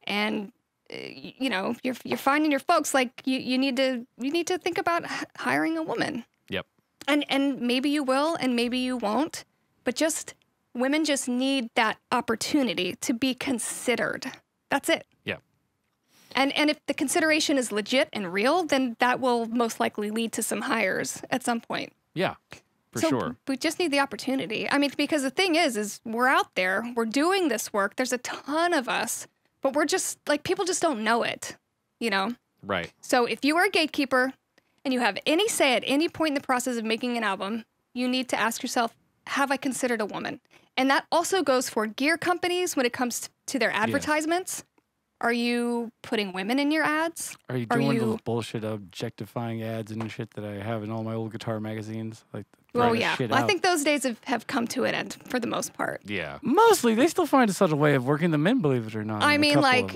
and uh, you know you're you're finding your folks, like you you need to you need to think about hiring a woman. Yep. And and maybe you will, and maybe you won't, but just women just need that opportunity to be considered. That's it. And and if the consideration is legit and real, then that will most likely lead to some hires at some point. Yeah, for so sure. We just need the opportunity. I mean, because the thing is, is we're out there, we're doing this work. There's a ton of us, but we're just like people just don't know it, you know? Right. So if you are a gatekeeper and you have any say at any point in the process of making an album, you need to ask yourself, have I considered a woman? And that also goes for gear companies when it comes to their advertisements. Yeah. Are you putting women in your ads? Are you doing Are you... little bullshit objectifying ads and shit that I have in all my old guitar magazines? Like, oh, yeah. Well, I think those days have, have come to an end for the most part. Yeah. Mostly, they still find a subtle way of working the men, believe it or not. I mean, like,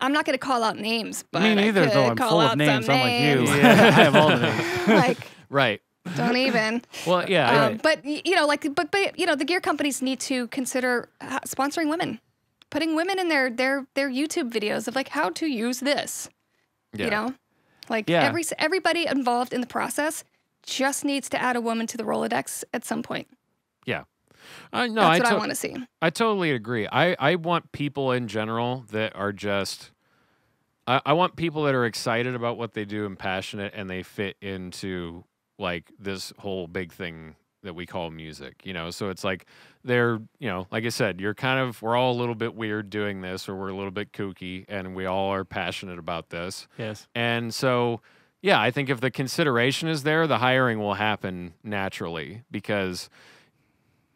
I'm not going to call out names, but me neither, I could though. I'm call full out of names. I'm names. Like you. Yeah. I have all the names. Like, right. Don't even. Well, yeah. Um, right. But, you know, like, but, but, you know, the gear companies need to consider uh, sponsoring women. Putting women in their their their YouTube videos of like how to use this, yeah. you know, like yeah. every everybody involved in the process just needs to add a woman to the Rolodex at some point. Yeah, uh, no, that's I what I want to see. I totally agree. I I want people in general that are just, I, I want people that are excited about what they do and passionate, and they fit into like this whole big thing that we call music, you know? So it's like they're, you know, like I said, you're kind of, we're all a little bit weird doing this, or we're a little bit kooky, and we all are passionate about this. Yes. And so, yeah, I think if the consideration is there, the hiring will happen naturally, because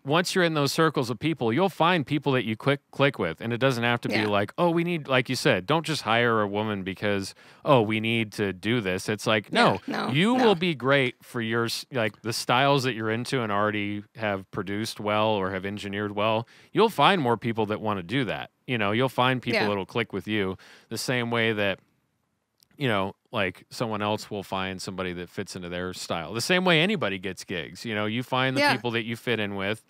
once you're in those circles of people, you'll find people that you click click with, and it doesn't have to yeah. be like, oh, we need, like you said, don't just hire a woman because, oh, we need to do this. It's like, no, yeah, no you no. will be great for your, like, the styles that you're into and already have produced well or have engineered well. You'll find more people that want to do that. You know, you'll find people yeah. that'll click with you the same way that, you know, like someone else will find somebody that fits into their style. The same way anybody gets gigs, you know, you find the yeah. people that you fit in with,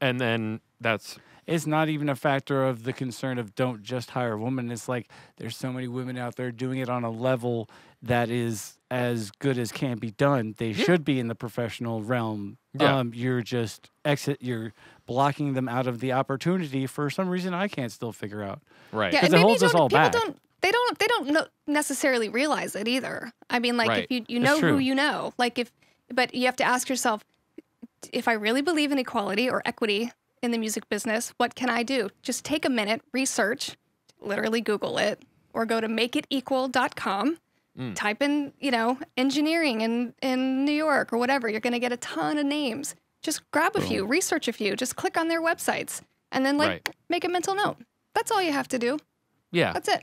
and then that's... It's not even a factor of the concern of don't just hire a woman. It's like there's so many women out there doing it on a level that is as good as can be done. They yeah. should be in the professional realm. Yeah. Um, you're just exit. You're blocking them out of the opportunity for some reason I can't still figure out. Right. Because yeah, it holds us all back. Don't, They don't. They don't know, necessarily realize it either. I mean, like right. if you you know who you know, like if, but you have to ask yourself, if I really believe in equality or equity in the music business, what can I do? Just take a minute, research, literally Google it, or go to make it equal dot com, mm. type in you know engineering in in New York or whatever. You're going to get a ton of names. Just grab a Boom. few, research a few, just click on their websites, and then like right. make a mental note. That's all you have to do. Yeah, that's it.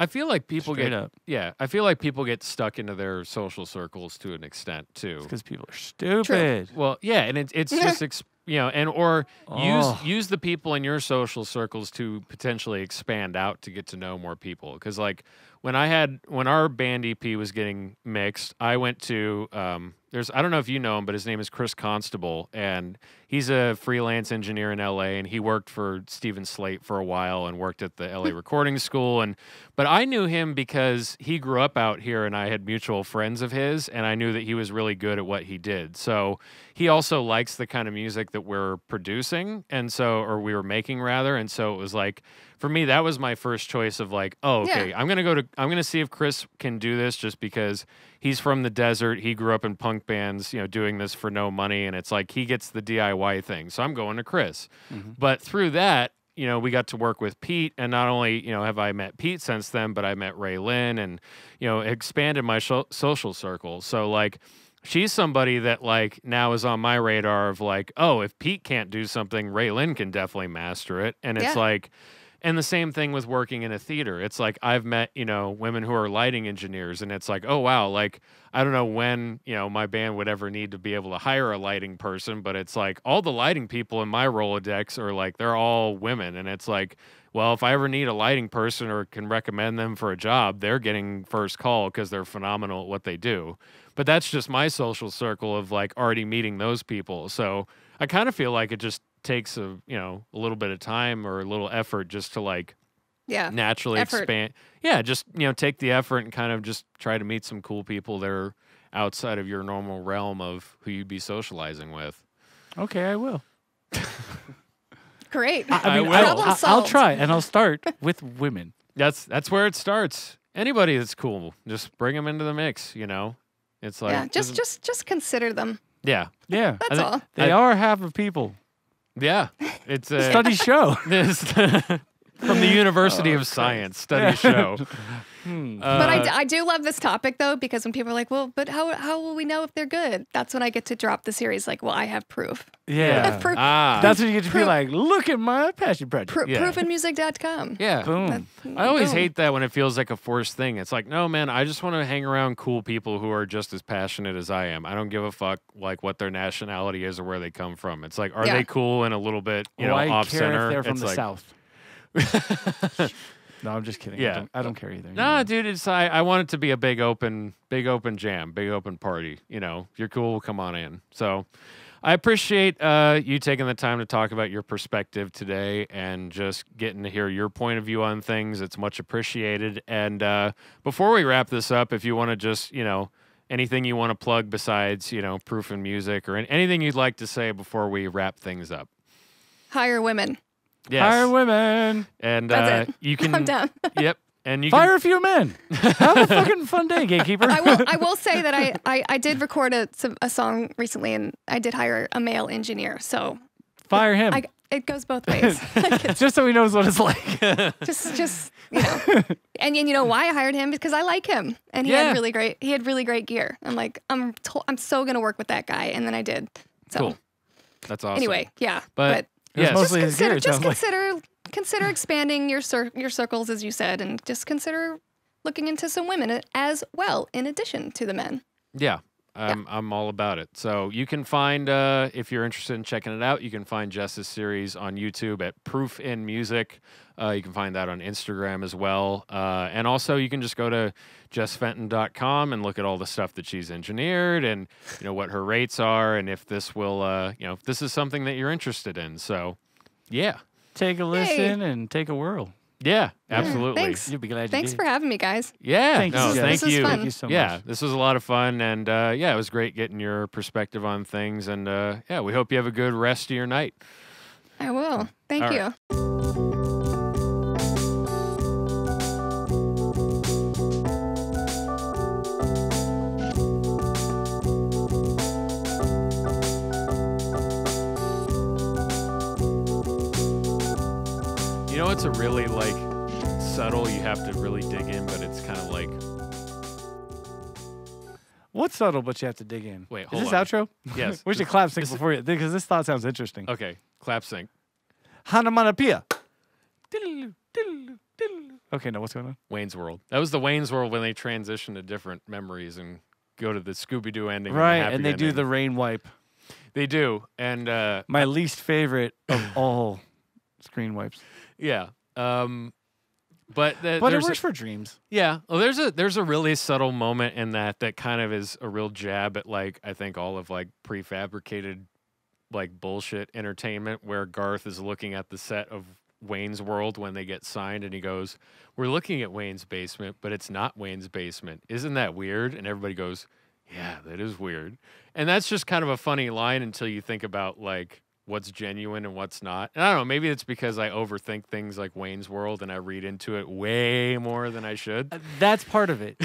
I feel like people Straight get up. Yeah, I feel like people get stuck into their social circles to an extent too. Because people are stupid. True. Well, yeah, and it, it's just exp you know, and or oh. use use the people in your social circles to potentially expand out to get to know more people. Because like when I had when our band E P was getting mixed, I went to um, there's I don't know if you know him, but his name is Chris Constable, and he's a freelance engineer in L A, and he worked for Stephen Slate for a while and worked at the L A Recording School. And but I knew him because he grew up out here and I had mutual friends of his, and I knew that he was really good at what he did. So he also likes the kind of music that we're producing, and so or we were making rather. And so it was like, for me, that was my first choice of like, oh, okay, yeah. I'm gonna go to I'm gonna see if Chris can do this just because he's from the desert, he grew up in punk bands, you know, doing this for no money, and it's like he gets the D I Y thing. So I'm going to Chris. Mm-hmm. But through that, you know, we got to work with Pete, and not only, you know, have I met Pete since then, but I met Raelynn and, you know, expanded my social circle. So like she's somebody that like now is on my radar of like, oh, if Pete can't do something, Raelynn can definitely master it. And it's yeah. like And the same thing with working in a theater. It's like I've met, you know, women who are lighting engineers, and it's like, oh, wow, like I don't know when, you know, my band would ever need to be able to hire a lighting person, but it's like all the lighting people in my Rolodex are like, they're all women. And it's like, well, if I ever need a lighting person or can recommend them for a job, they're getting first call because they're phenomenal at what they do. But that's just my social circle of like already meeting those people. So I kind of feel like it just takes a you know a little bit of time or a little effort just to like yeah naturally effort. expand yeah just you know take the effort and kind of just try to meet some cool people that are outside of your normal realm of who you'd be socializing with. Okay, I will. Great. I, I mean, I will. I'll, I'll try, and I'll start with women. That's that's where it starts. Anybody that's cool, just bring them into the mix. You know, it's like yeah, just just just consider them. Yeah, yeah. That's all. They I, are half of people. Yeah, it's a study show from the University oh, of Science. Study yeah. show. hmm. uh, but I, I do love this topic though, because when people are like, "Well, but how how will we know if they're good?" That's when I get to drop the series. Like, well, I have proof. Yeah, have proof. Ah. That's when you get to proof. Be like, "Look at my passion project." Pro yeah. proof in music dot com. Yeah, boom. That's, I always boom. hate that when it feels like a forced thing. It's like, no, man, I just want to hang around cool people who are just as passionate as I am. I don't give a fuck like what their nationality is or where they come from. It's like, are yeah. they cool and a little bit you well, know off center? If they're from it's the like, South. No, I'm just kidding. Yeah, I don't, I don't care either. Nah, know. dude, it's I, I want it to be a big open, big open jam, big open party. You know, you're cool. Come on in. So, I appreciate uh, you taking the time to talk about your perspective today and just getting to hear your point of view on things. It's much appreciated. And uh, before we wrap this up, if you want to just, you know, anything you want to plug besides, you know, Proof in Music or anything you'd like to say before we wrap things up. Hire women. Yes. Hire women, and That's uh, it. you can. I'm down. Yep, and you fire can, a few men. Have a fucking fun day, gatekeeper. I will. I will say that I I, I did record a a song recently, and I did hire a male engineer. So fire him. I, it goes both ways. Just so he knows what it's like. just just you know, and and you know why I hired him, because I like him, and he yeah. had really great he had really great gear. I'm like I'm to I'm so gonna work with that guy, and then I did. So. Cool. That's awesome. Anyway, yeah. But, but yeah, just consider, just consider, like... consider expanding your cir your circles, as you said, and just consider looking into some women as well, in addition to the men. Yeah. I'm, yeah. I'm all about it. So you can find, uh, if you're interested in checking it out, you can find Jess's series on YouTube at Proof in Music. Uh, you can find that on Instagram as well. Uh, and also you can just go to jess fenton dot com and look at all the stuff that she's engineered and, you know, what her rates are and if this will, uh, you know, if this is something that you're interested in. So, yeah. Take a listen hey. and take a whirl. Yeah, absolutely. Yeah, thanks. You'll be glad you Thanks did. for having me, guys. Yeah, thank no, you. Thank you. Thank you so much. Yeah, this was a lot of fun, and uh, yeah, it was great getting your perspective on things, and uh, yeah, we hope you have a good rest of your night. I will. Thank All you. Right. You know, it's a really, like, subtle, you have to really dig in, but it's kind of like... What's subtle, but you have to dig in? Wait, hold on. Is this on. Outro? Yes. We should clap sync before you, because this thought sounds interesting. Okay, clap sync. Hanamanapia. Okay, now what's going on? Wayne's World. That was the Wayne's World when they transition to different memories and go to the Scooby-Doo ending. Right, and, the and they ending. do the rain wipe. They do, and... Uh, My least favorite of all screen wipes. Yeah, um, but th but it works a, for dreams. Yeah, well, there's a there's a really subtle moment in that that kind of is a real jab at, like, I think all of, like, prefabricated, like, bullshit entertainment, where Garth is looking at the set of Wayne's World when they get signed, and he goes, "We're looking at Wayne's basement, but it's not Wayne's basement. Isn't that weird?" And everybody goes, "Yeah, that is weird." And that's just kind of a funny line until you think about, like, what's genuine and what's not. And I don't know, maybe it's because I overthink things like Wayne's World and I read into it way more than I should. Uh, that's part of it.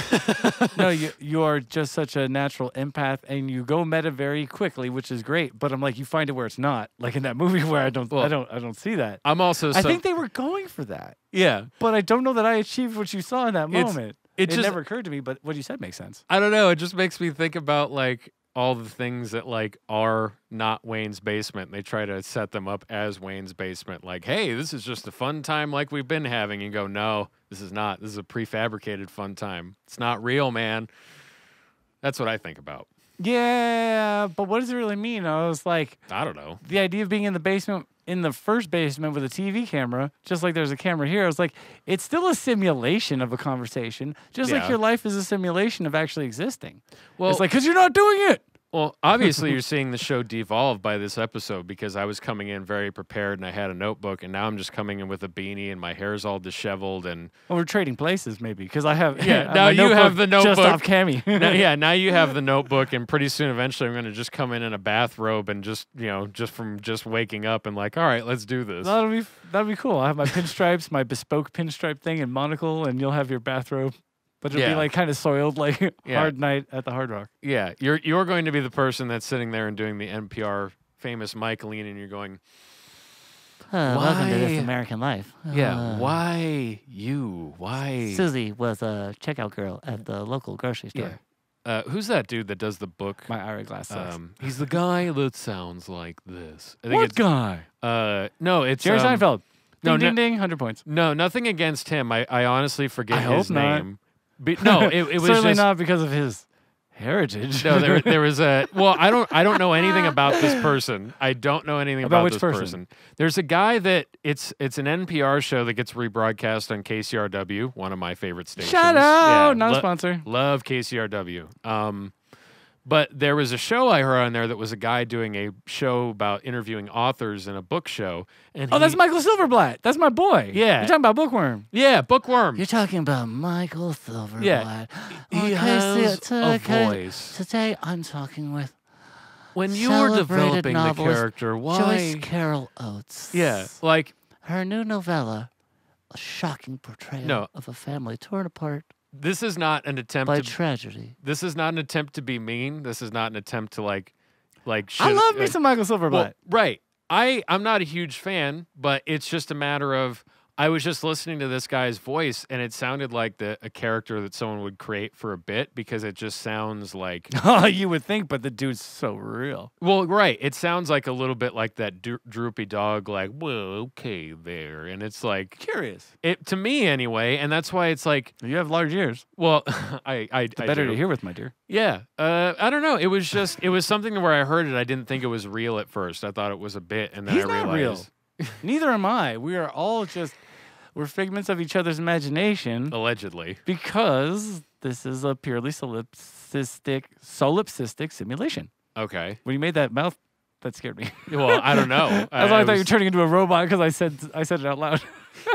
No, you, you are just such a natural empath, and you go meta very quickly, which is great. But I'm like, you find it where it's not, like in that movie where I don't, well, I don't, I don't see that. I'm also, so I think they were going for that. Yeah, but I don't know that I achieved what you saw in that moment. It, it just never occurred to me, but what you said makes sense. I don't know. It just makes me think about, like, all the things that, like, are not Wayne's basement. They try to set them up as Wayne's basement. Like, hey, this is just a fun time like we've been having. And go, no, this is not. This is a prefabricated fun time. It's not real, man. That's what I think about. Yeah, but what does it really mean? I was like... I don't know. The idea of being in the basement, in the first basement with a T V camera, just like there's a camera here, I was like, it's still a simulation of a conversation, just yeah. like your life is a simulation of actually existing. Well, it's like, because you're not doing it. Well, obviously you're seeing the show devolve by this episode, because I was coming in very prepared and I had a notebook, and now I'm just coming in with a beanie and my hair's all disheveled. And well, we're trading places maybe, because I have yeah. Now you have the notebook just off Cammy. now, yeah, now you have the notebook, and pretty soon, eventually, I'm going to just come in in a bathrobe and just you know just from just waking up and like, all right, let's do this. That'll be that'll be cool. I have my pinstripes, my bespoke pinstripe thing, and monocle, and you'll have your bathrobe. But it'll yeah. be like kind of soiled, like yeah. Hard Night at the Hard Rock. Yeah, you're you're going to be the person that's sitting there and doing the N P R famous mic lean, and you're going, uh, "Welcome to this American life." Yeah, uh, why you? Why? Susie was a checkout girl at the local grocery store. Yeah. Uh, who's that dude that does the book? My Ira Glass sucks. Um, he's the guy that sounds like this. I think what it's, guy? Uh, no, it's Jerry um, Seinfeld. Ding, no, ding, ding, hundred points. No, nothing against him. I I honestly forget I his hope name. Not. Be, no, it, it was certainly just, not because of his heritage. No, there, there was a well. I don't. I don't know anything about this person. I don't know anything about, about which this person? person. There's a guy that it's it's an N P R show that gets rebroadcast on K C R W, one of my favorite stations. Shout out, yeah, not a sponsor. Love K C R W. Um, but there was a show I heard on there that was a guy doing a show about interviewing authors in a book show. And oh, he, that's Michael Silverblatt. That's my boy. Yeah. You're talking about Bookworm. Yeah, Bookworm. You're talking about Michael Silverblatt. Yeah. He has a voice. Today I'm talking with When you were developing the character, why? Joyce Carol Oates. Yeah, like... Her new novella, a shocking portrayal no. of a family torn apart. This is not an attempt by to, tragedy. This is not an attempt to be mean. This is not an attempt to like, like. Shit. I love me like, some Michael Silverblatt. Well, right. I I'm not a huge fan, but it's just a matter of I was just listening to this guy's voice, and it sounded like the a character that someone would create for a bit, because it just sounds like... Oh, you would think, but the dude's so real. Well, right. It sounds like a little bit like that do droopy dog, like, whoa, okay, there. And it's like... Curious. It, to me, anyway, and that's why it's like... You have large ears. Well, I, I, the I better do. To hear with, my dear. Yeah. Uh, I don't know. It was just... It was something where I heard it. I didn't think it was real at first. I thought it was a bit, and then He's I realized... not real. Neither am I. We are all just, we're figments of each other's imagination. Allegedly. Because this is a purely solipsistic, solipsistic simulation. Okay. When you made that mouth, that scared me. Well, I don't know. I, I, I was... thought you were turning into a robot because I said, I said it out loud.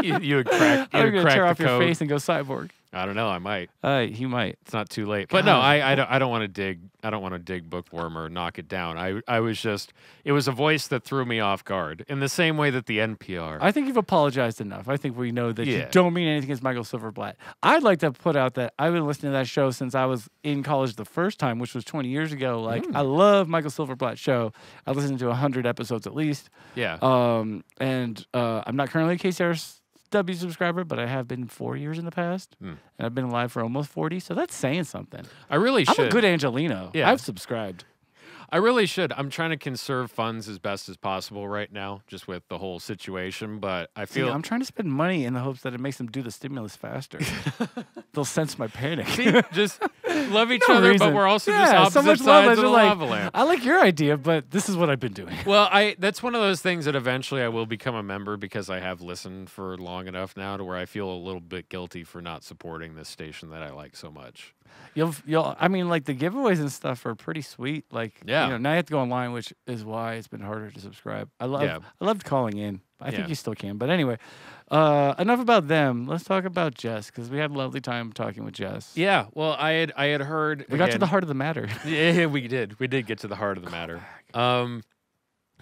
you, you would crack the code. I would tear off your face and go cyborg. I don't know. I might. Uh, he might. It's not too late. God. But no, I, I don't. I don't want to dig. I don't want to dig Bookworm or knock it down. I, I was just. It was a voice that threw me off guard in the same way that the N P R. I think you've apologized enough. I think we know that yeah. you don't mean anything against Michael Silverblatt. I'd like to put out that I've been listening to that show since I was in college the first time, which was twenty years ago. Like mm. I love Michael Silverblatt's show. I listened to one hundred episodes at least. Yeah. Um. And uh, I'm not currently a K C R W subscriber, but I have been four years in the past, mm. and I've been alive for almost forty, so that's saying something. I really should. I'm a good Angelino. Yeah. I've subscribed. I really should. I'm trying to conserve funds as best as possible right now, just with the whole situation, but I feel... See, I'm trying to spend money in the hopes that it makes them do the stimulus faster. They'll sense my panic. See, just love each no other, reason. But we're also yeah, just opposite so much sides love, of the like, lava lamp. I like your idea, but this is what I've been doing. Well, I that's one of those things that eventually I will become a member because I have listened for long enough now to where I feel a little bit guilty for not supporting this station that I like so much. You'll, you'll. I mean, like the giveaways and stuff are pretty sweet. Like, yeah. you know, now you have to go online, which is why it's been harder to subscribe. I love, yeah. I loved calling in. I yeah. think you still can. But anyway, uh, enough about them. Let's talk about Jess because we had a lovely time talking with Jess. Yeah. Well, I had, I had heard. We again, got to the heart of the matter. Yeah, we did. We did get to the heart of the matter. Um,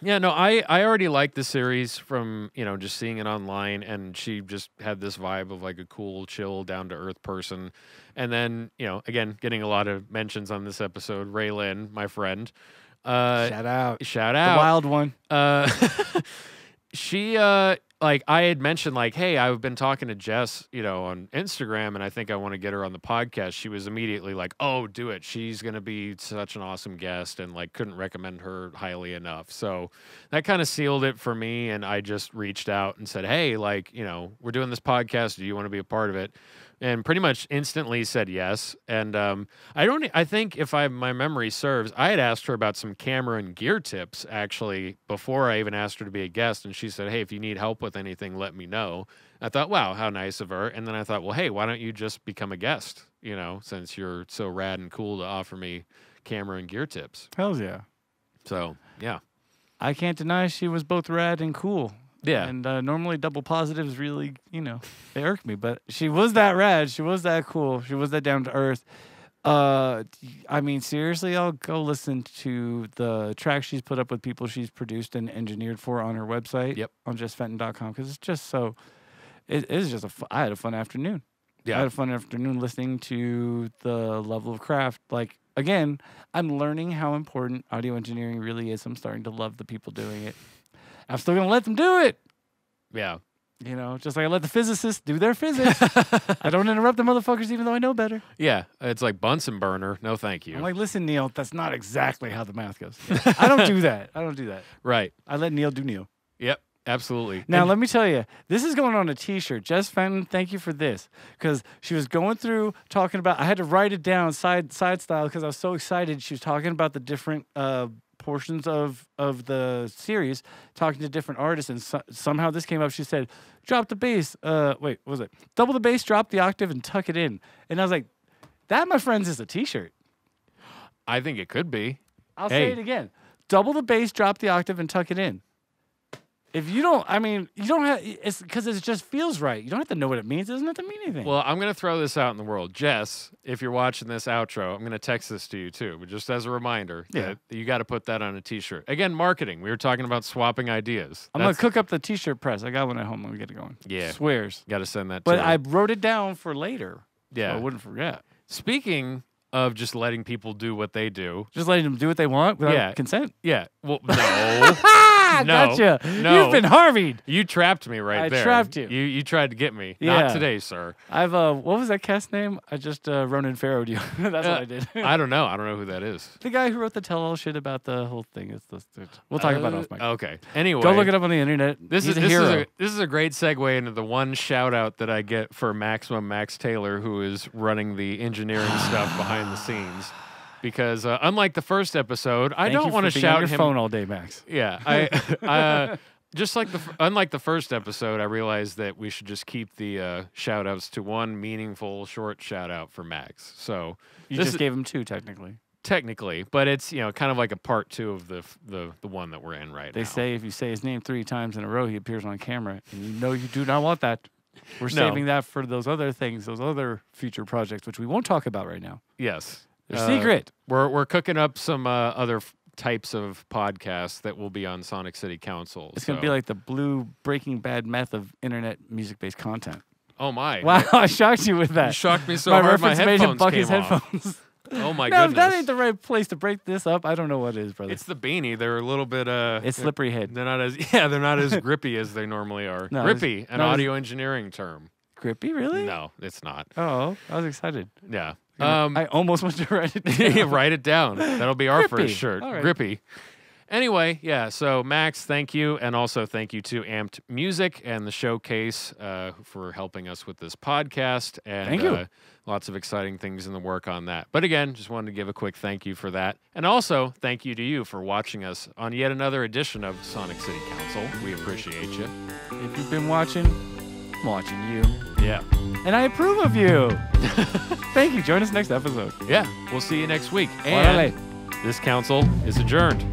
yeah. No, I, I already liked the series from you know just seeing it online, and she just had this vibe of like a cool, chill, down to earth person. And then, you know, again, getting a lot of mentions on this episode, Raelynn, my friend. Uh, shout out. Shout out. The wild one. Uh, she, uh, like, I had mentioned, like, hey, I've been talking to Jess, you know, on Instagram, and I think I want to get her on the podcast. She was immediately like, oh, do it. She's going to be such an awesome guest, and, like, couldn't recommend her highly enough. So that kind of sealed it for me, and I just reached out and said, hey, like, you know, we're doing this podcast. Do you want to be a part of it? And pretty much instantly said yes. And um, I don't. I think if I my memory serves, I had asked her about some camera and gear tips actually before I even asked her to be a guest. And she said, "Hey, if you need help with anything, let me know." I thought, "Wow, how nice of her." And then I thought, "Well, hey, why don't you just become a guest? You know, since you're so rad and cool to offer me camera and gear tips." Hell yeah! So yeah, I can't deny she was both rad and cool. Yeah. And uh, normally double positives really, you know, they irk me. But she was that rad. She was that cool. She was that down to earth. Uh, I mean, seriously, I'll go listen to the tracks she's put up with people she's produced and engineered for on her website. Yep. On jess fenton dot com because it's just so, it is just a, I had a fun afternoon. Yeah. I had a fun afternoon listening to the level of craft. Like, again, I'm learning how important audio engineering really is. I'm starting to love the people doing it. I'm still going to let them do it. Yeah. You know, just like I let the physicists do their physics. I don't interrupt the motherfuckers even though I know better. Yeah. It's like Bunsen burner. No, thank you. I'm like, listen, Neil, that's not exactly how the math goes. Yeah. I don't do that. I don't do that. Right. I let Neil do Neil. Yep. Absolutely. Now, and let me tell you, this is going on a T-shirt. Jess Fenton, thank you for this. Because she was going through, talking about, I had to write it down side, side style because I was so excited. She was talking about the different... Uh, portions of of the series, talking to different artists, and so somehow this came up. She said, drop the bass, uh wait, what was it, double the bass, drop the octave, and tuck it in. And I was like, that, my friends, is a T-shirt. I think it could be. I'll hey. say it again. Double the bass, drop the octave, and tuck it in. If you don't, I mean, you don't have, it's because it just feels right. You don't have to know what it means. It doesn't have to mean anything. Well, I'm going to throw this out in the world. Jess, if you're watching this outro, I'm going to text this to you too, but just as a reminder, yeah. that you got to put that on a T-shirt. Again, marketing. We were talking about swapping ideas. I'm going to cook up the T-shirt press. I got one at home. Let me get it going. Yeah. Swears. Got to send that to But you. I wrote it down for later. Yeah. So I wouldn't forget. Speaking of just letting people do what they do. Just letting them do what they want without yeah. consent? Yeah. Well, no. ha, no, gotcha. No. You've been Harvey'd. You trapped me right I there. I trapped you. you. You tried to get me. Yeah. Not today, sir. I've, uh, what was that cast name? I just, uh, Ronan Farrowed you. That's uh, what I did. I don't know. I don't know who that is. The guy who wrote the tell-all shit about the whole thing. It's the, it's, we'll talk uh, about it off mic. Okay. Anyway. Go look it up on the internet. This He's is a this hero. Is a, this is a great segue into the one shout-out that I get for Maximum Max Taylor, who is running the engineering stuff behind the scenes. Because uh, unlike the first episode, I Thank don't want to shout on your him. Phone all day, Max. Yeah, I uh, just like the unlike the first episode, I realized that we should just keep the uh, shout outs to one meaningful short shout out for Max. So you just gave him two, technically. Technically, but it's you know kind of like a part two of the the the one that we're in right they now. They say if you say his name three times in a row, he appears on camera, and you know you do not want that. We're no. saving that for those other things, those other future projects, which we won't talk about right now. Yes. Uh, secret. We're we're cooking up some uh, other f types of podcasts that will be on Sonic City Council. It's so. Gonna be like the blue Breaking Bad meth of internet music based content. Oh my! Wow, I shocked you with that. You shocked me so my hard. My headphones made him buck came his off. Headphones. Oh my no, goodness! That ain't the right place to break this up. I don't know what it is, brother. It's the beanie. They're a little bit. Uh, it's slippery head. They're not as yeah. They're not as grippy as they normally are. No, grippy, an audio engineering term. Grippy, really? No, it's not. Oh, I was excited. Yeah. Um, I almost went to write it down. Write it down. That'll be our Grippy. First shirt. Right. Grippy. Anyway, yeah, so Max, thank you. And also thank you to Amped Music and the Showcase uh, for helping us with this podcast. And thank you. Uh, lots of exciting things in the work on that. But again, just wanted to give a quick thank you for that. And also, thank you to you for watching us on yet another edition of Sonic City Council. We appreciate you. If you've been watching, I'm watching you. Yeah. And I approve of you. Thank you. Join us next episode. Yeah. We'll see you next week. And Orale. This council is adjourned.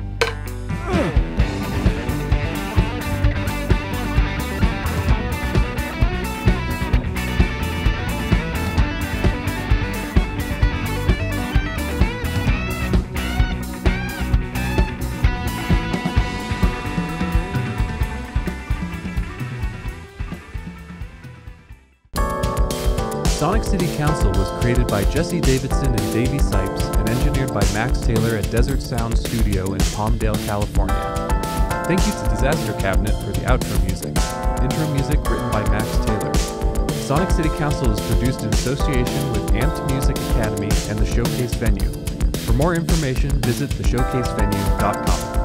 Sonic City Council was created by Jesse Davidson and Davey Sipes and engineered by Max Taylor at Desert Sound Studio in Palmdale, California. Thank you to Disaster Cabinet for the outro music. Intro music written by Max Taylor. Sonic City Council is produced in association with Amped Music Academy and the Showcase Venue. For more information, visit the showcase venue dot com.